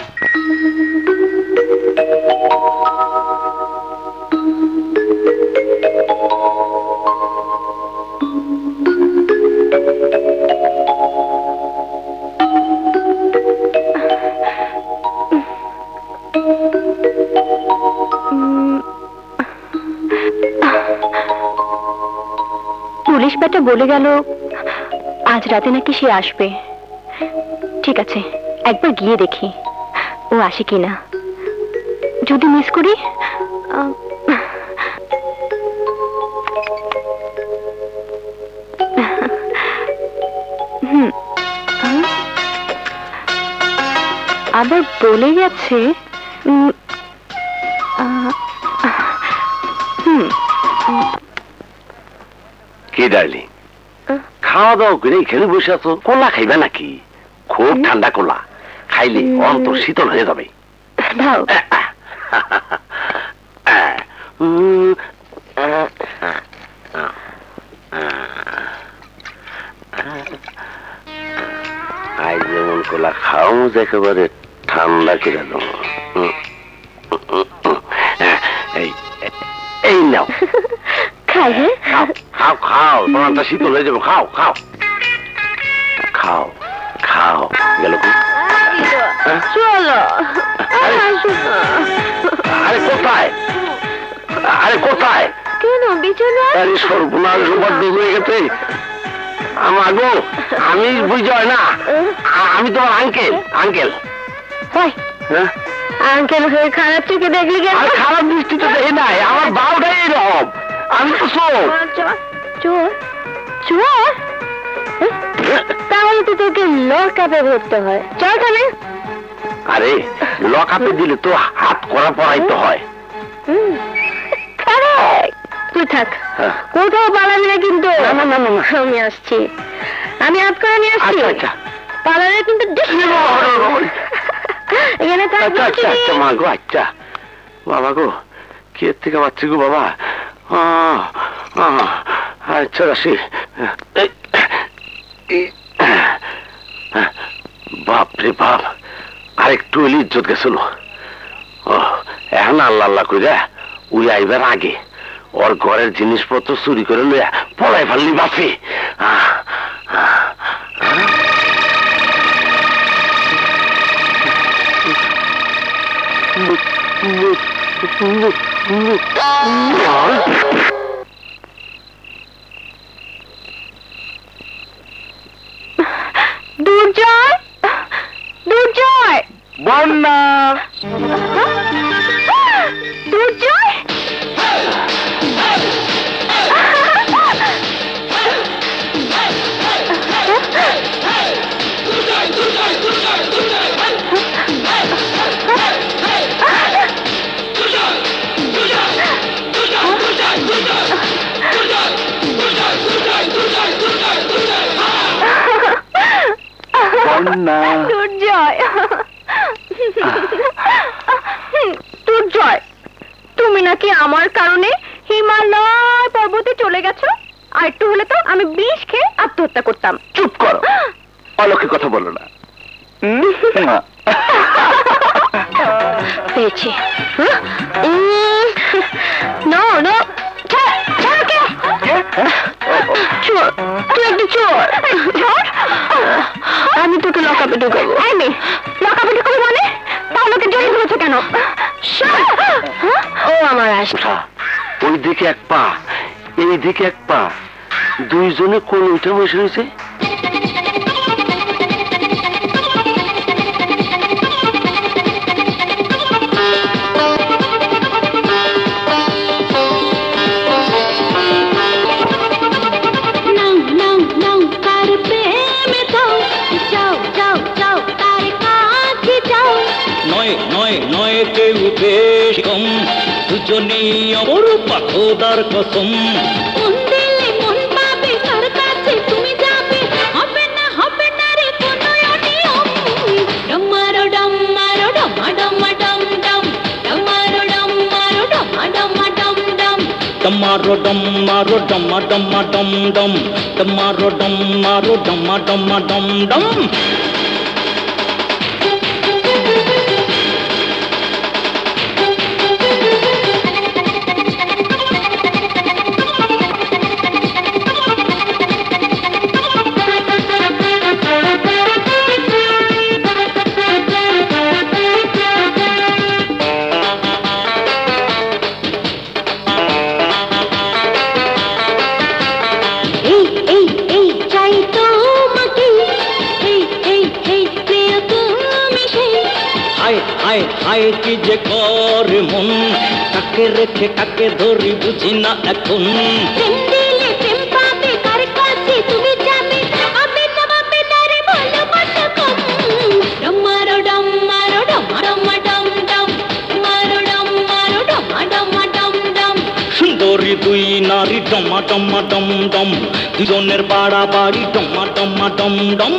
पुलिस बेटा बोले गेलो आज राते नाकि से आसबे ठीक आछे एकबार गिये देखी ओ आसे किना जोदि मिस करी आबार बोले गेछे खावा दावा करे खेले बस कोला खाइबा ना कि खूब ठंडा कोला खाइले अंतर शीतल हो जाबे आज जेमन कोला खाओ एकेबारे ठंडा करे दो खाओ खाओ तुम्हारा शीतल हो जाओ खाओ खाओ खाओ खाओ गलो चलो अरे कोथाय अरे कोथाय क्यों बिछाना अरे सर्वनाश रूपार डुबे गेছে আমার গো আমি বুঝাই না আমি তো আঙ্কেল আঙ্কেল ওই হ্যাঁ আঙ্কেল হয়ে খারাপ চোখে দেখলি কেন আর খারাপ দৃষ্টি তো দেখি নাই আমার বাউটাই এরকম আমি তো চোর চোর চোর তাহলে তো তোকে লকাপে ভরতে হয় চল খানে আরে লকাপে দিলে তো হাত করা পড়াইতে হয় তুই থাক কোথাও পালাবি না কিন্তু না না না আমি আসছি আমি হাত করা নিয়ে আসছি আচ্ছা পালালে কিন্তু এখানে থাক আচ্ছা আচ্ছা মা গো আচ্ছা বাবা গো কে থেকে বাচ্চা গো বাবা अच्छा रसी बाप रे बाप आरेक टुली इज्जत गेछिल एहन आल्ला आल्ला कइरा उई आइबार आगे और घरेर जिनिसपत्र चुरी करे लइया पलाय फेललि Bapi Durjoy? Durjoy? Bonna! Durjoy? Durjoy, তুমি নাকি আমার কারণে হিমালয় পর্বতে চলে গেছো আর একটু হলে তো আমি বিষ খেয়ে আত্মহত্যা করতাম চুপ করো অলক্ষী কথা বলো না পেয়েছি নো নো চোর তুই একটু চোর চোর আমি তোকে লকাপে ঢুকাবো আমি লকাপে ঢুকাবো মানে তাহলে জড়ি ধরেছো কেন ও আমার আশা ওই দিকে এক পা এই দিকে এক পা দুইজনে কোন উঠে বসে রয়েছে নয় নয় নয় কেউ বেশ কম দুজনেই অপরূপ খোদার কসম। Tomorrow, tomorrow, dum dum dum dum. Tomorrow, tomorrow, dum dum dum dum. রেখে কাকে ধরি বুঝি না এখন সুন্দরী দুই নারী ডমা ডমা ডম ডম দুজনের বাড়াবাড়ি ডমা ডমা ডম ডম।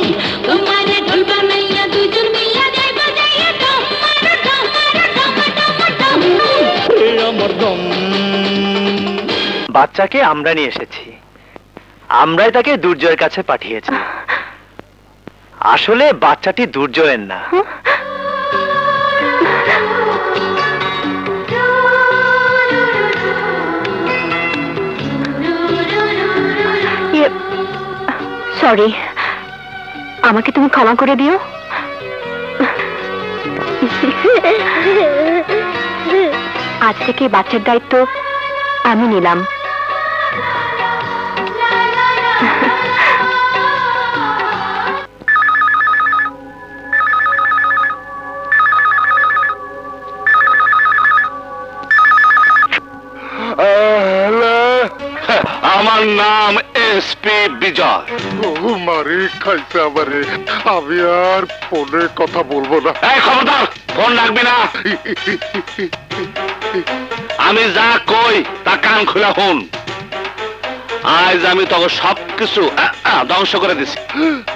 বাচ্চাকে আমরা নিয়ে এসেছি, আমরাই তাকে দুর্জয়ের কাছে পাঠিয়েছি। আসলে বাচ্চাটি দুর্জয়ের না, সরি, আমাকে তুমি ক্ষমা করে দিও। আজ থেকে বাচ্চার দায়িত্ব আমি নিলাম। আমার নাম এসপি বিজয়। ও মারি খাইসা বারে, আমি আর ফোনে কথা বলবো না। এই খবরদার, ফোন রাখবি না। আমি যা কই তা কান খোলা হন। আজ আমি তোকে সব কিছু ধ্বংস করে দিছি।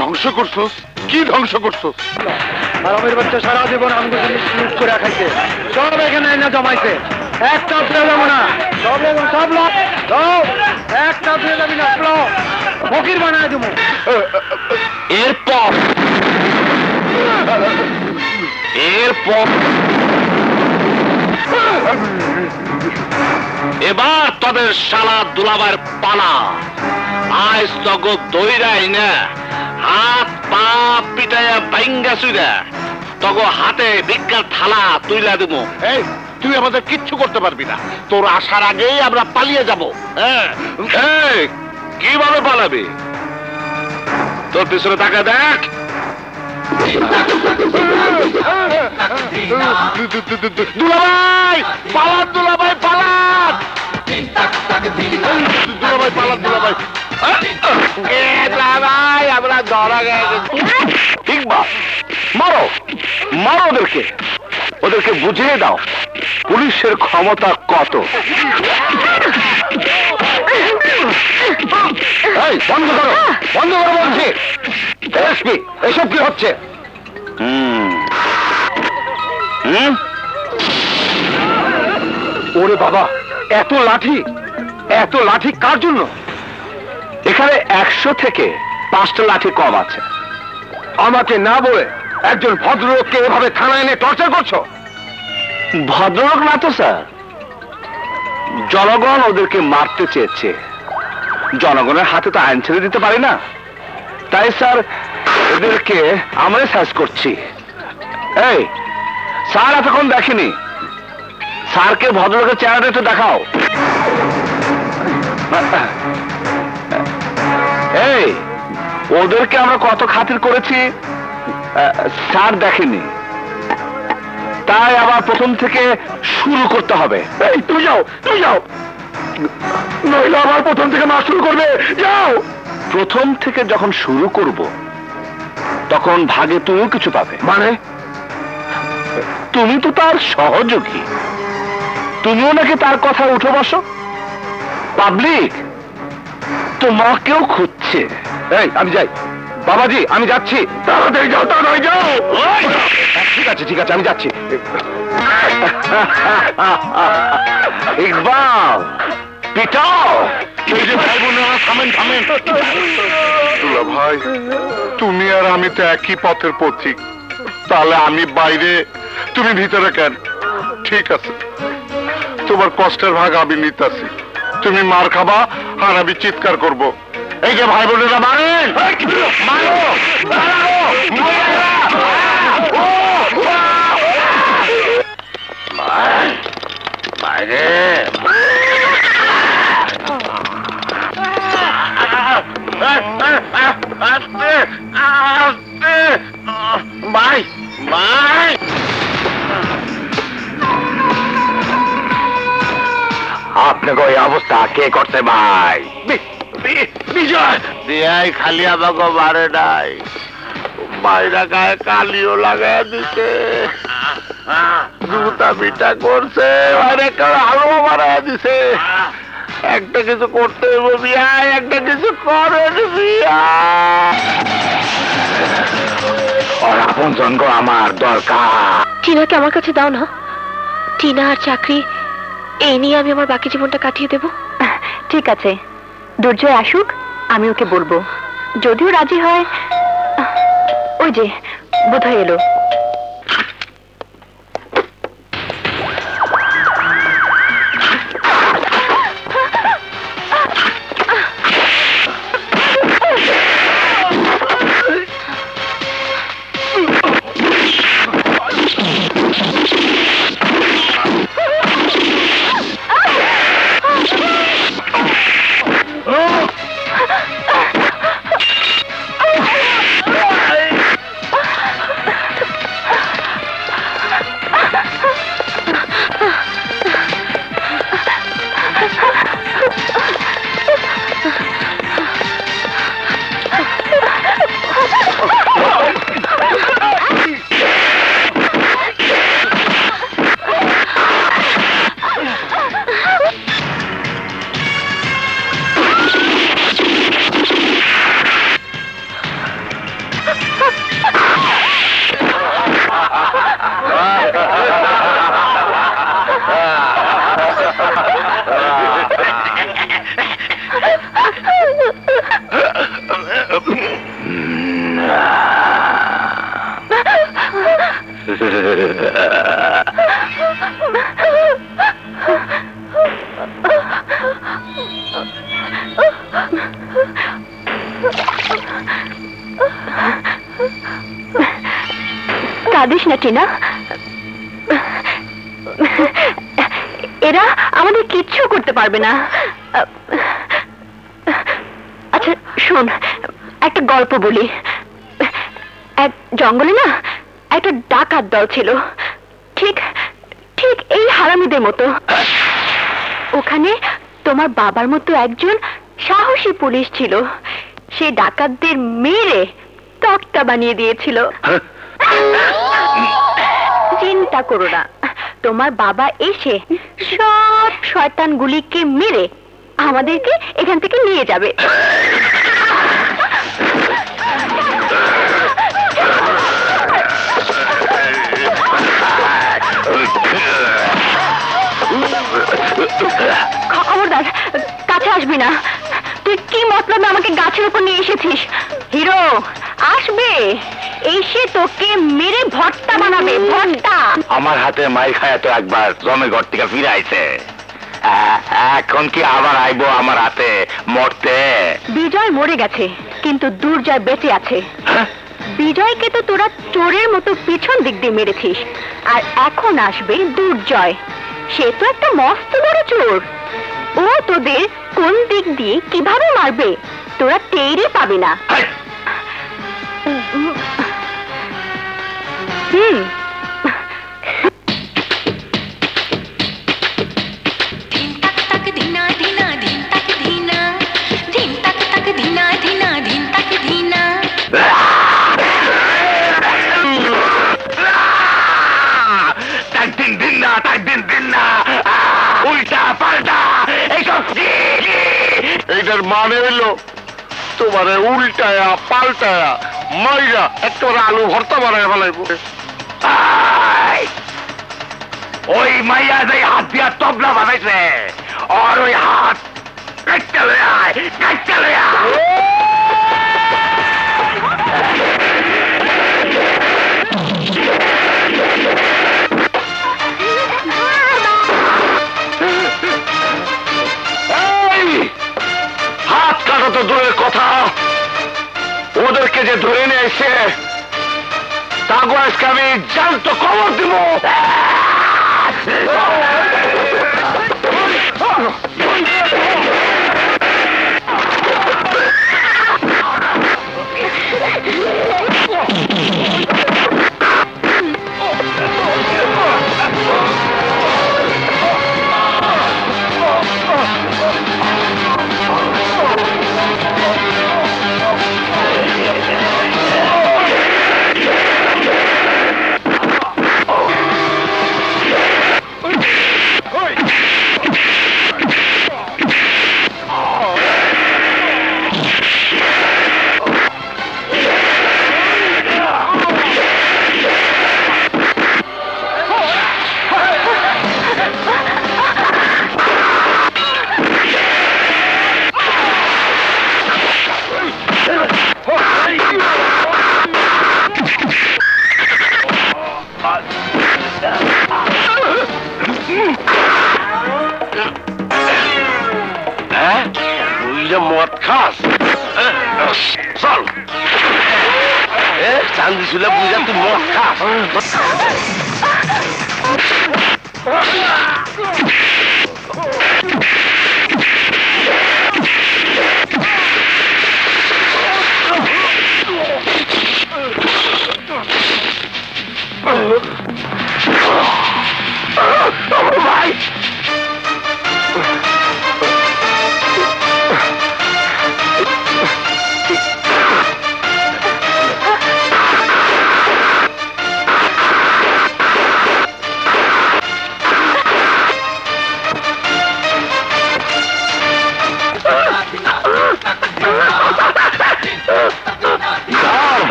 ধ্বংস করছস? কি ধ্বংস করছস? আরামের বাচ্চা সারা জীবন আমগো লুট করে খাইছে, সব এখানে এনে জমাইছে। একটা ফেলে দেব না, সব লোক দাও, একটা ফেলে দেবি না, ফেলো ফকির বানায় দেবো। এরপর এবার তোদের শালা দুলাবার পালা। আজ তক দৈরাই না হাত পা পিটাইয়া ভাঙ্গা চুইরা তক হাতে ভিক্ষার থালা তুইলা দেবো। এই তুই আমাদের কিচ্ছু করতে পারবি না, তোর আসার আগেই আমরা পালিয়ে যাবো। হ্যাঁ, কিভাবে পালাবি? তোর পিছনে তাকা দেখ। দুলাভাই পালান, দুলাভাই পালান, দুলাভাই পালান, দুলাভাই দুলাভাই আমরা ধরা গেছে। ঠিক বা মারো, মারো ওদেরকে, ওদেরকে বুঝিয়ে দাও পুলিশের ক্ষমতা কত। এই বন্ধ করো, বন্ধ করো বলছি। এসপি, এসব কি হচ্ছে? ওরে বাবা, এত লাঠি, এত লাঠি কার জন্য? এখানে 100 থেকে 5টা লাঠি কম আছে। আমাকে না বলে একজন ভদ্রলোককে এভাবে থানায় এনে টর্চার করছো? ভদ্রলোক না তো স্যার, জনগণ ওদেরকে মারতে চেয়েছে। জনগণের হাতে তো আইন ছেড়ে দিতে পারি না, তাই স্যার ওদেরকে আমরা সার্চ করছি। এই স্যার এতক্ষণ দেখেনি, স্যারকে ভদ্রলোকের চেহারাটা একটু দেখাও। এই ওদেরকে আমরা কত খাতির করেছি, স্যার দেখেনি, তাই আবার প্রথম থেকে শুরু করতে হবে। এই তুমি যাও, তুমি যাও, নইলে আবার প্রথম থেকে মার শুরু করবে। যাও। প্রথম থেকে যখন শুরু করব তখন ভাগে তুমিও কিছু পাবে। মানে তুমি তো তার সহযোগী, তুমিও নাকি তার কথা উঠে বসো। পাবলিক তোমাকেও খুঁজছে। এই আমি যাই বাবাজি, আমি যাচ্ছি। তাড়াতাড়ি যাও, তাড়াতাড়ি যাও। ঠিক আছে ঠিক আছে, আমি যাচ্ছি। ইকবাল পিটাও। দুলা ভাই, তুমি আর আমি তো একই পথের পথিক, তাহলে আমি বাইরে তুমি ভিতরে কেন? ঠিক আছে, তোমার কষ্টের ভাগ আমি নিতাছি। তুমি মার খাবা আর আমি চিৎকার করব। এই যে ভাই বোনেরা মারেন, বাইরে ভাই ভাই। আপনাকে ওই অবস্থা কে করছে ভাই? বিজয় দিয়াই খালি আমাকে মারে নাই, বাইরা গায়ে কালিও লাগাই দিছে, জুতা পিটা করছে, আলো মারাই দিছে। একটা কিছু করতে হবে বিয়াই, একটা কিছু করেন বিয়াই। আর আপনজন গো আমার দরকার। টিনাকে আমার কাছে দাও না, টিনা আর চাকরি এই নিয়ে আমি আমার বাকি জীবনটা কাটিয়ে দেব। ঠিক আছে, দুর্জয় আসুক, আমি ওকে বলবো। যদিও রাজি হয়, ওই যে বোধহয় এলো। এরা আমাদের কিচ্ছু করতে পারবে না। আচ্ছা শোন, একটা গল্প বলি। এক জঙ্গলে না একটা ডাকাত দল ছিল, ঠিক ঠিক এই হারামিদের মতো। ওখানে তোমার বাবার মতো একজন সাহসী পুলিশ ছিল, সে ডাকাতদের মেরে তক্তা বানিয়ে দিয়েছিল। চিন্তা করো না, তোমার বাবা এসে সব শয়তানগুলিকে মেরে আমাদেরকে এখান থেকে নিয়ে যাবে। খবরদার কাছে আসবি না। তুই কি মতলবে আমাকে গাছের উপর নিয়ে এসেছিস? হিরো আসবে, এসে তোকে মেরে ভর্তা বানাবে, ভর্তা। আমার হাতে মাই খায় তো একবার জমে ঘর থেকে ফিরে আইছে, এখন কি আবার আইবো আমার হাতে মরতে? বিজয় মরে গেছে কিন্তু দুর্জয় বেঁচে আছে। বিজয়কে তো তোরা চোরের মতো পিছন দিক দিয়ে মেরেছিস, আর এখন আসবে দুর্জয়। সে তো একটা মস্ত বড় চোর, ও তোদের কোন দিক দিয়ে কিভাবে মারবে তোরা টেরই পাবি না। माने लो तुम्हारे उल्टाया पाल्टाया मैरा एक आलू भरता बनाया मैया हाथ दिया तबला बनाइले और ओई हाथ कच्चा ले आए तो दूर कथा उधर के जो धरे नहीं ऐसे तागो इसका भी जल तो खबर हड्डी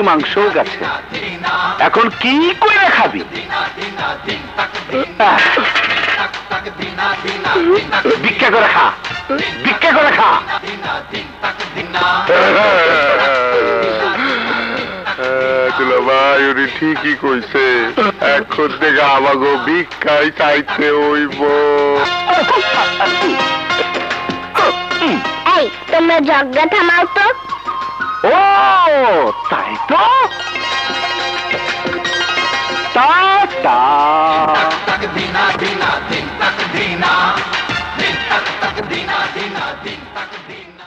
मांस खाबी खा चलो भाई ठीक ही कैसे खुद आवागो भिक्षाई चाहते तुम्हें जग्गा थामाओ तो ओ ताई तो टाटा दिन तक दीना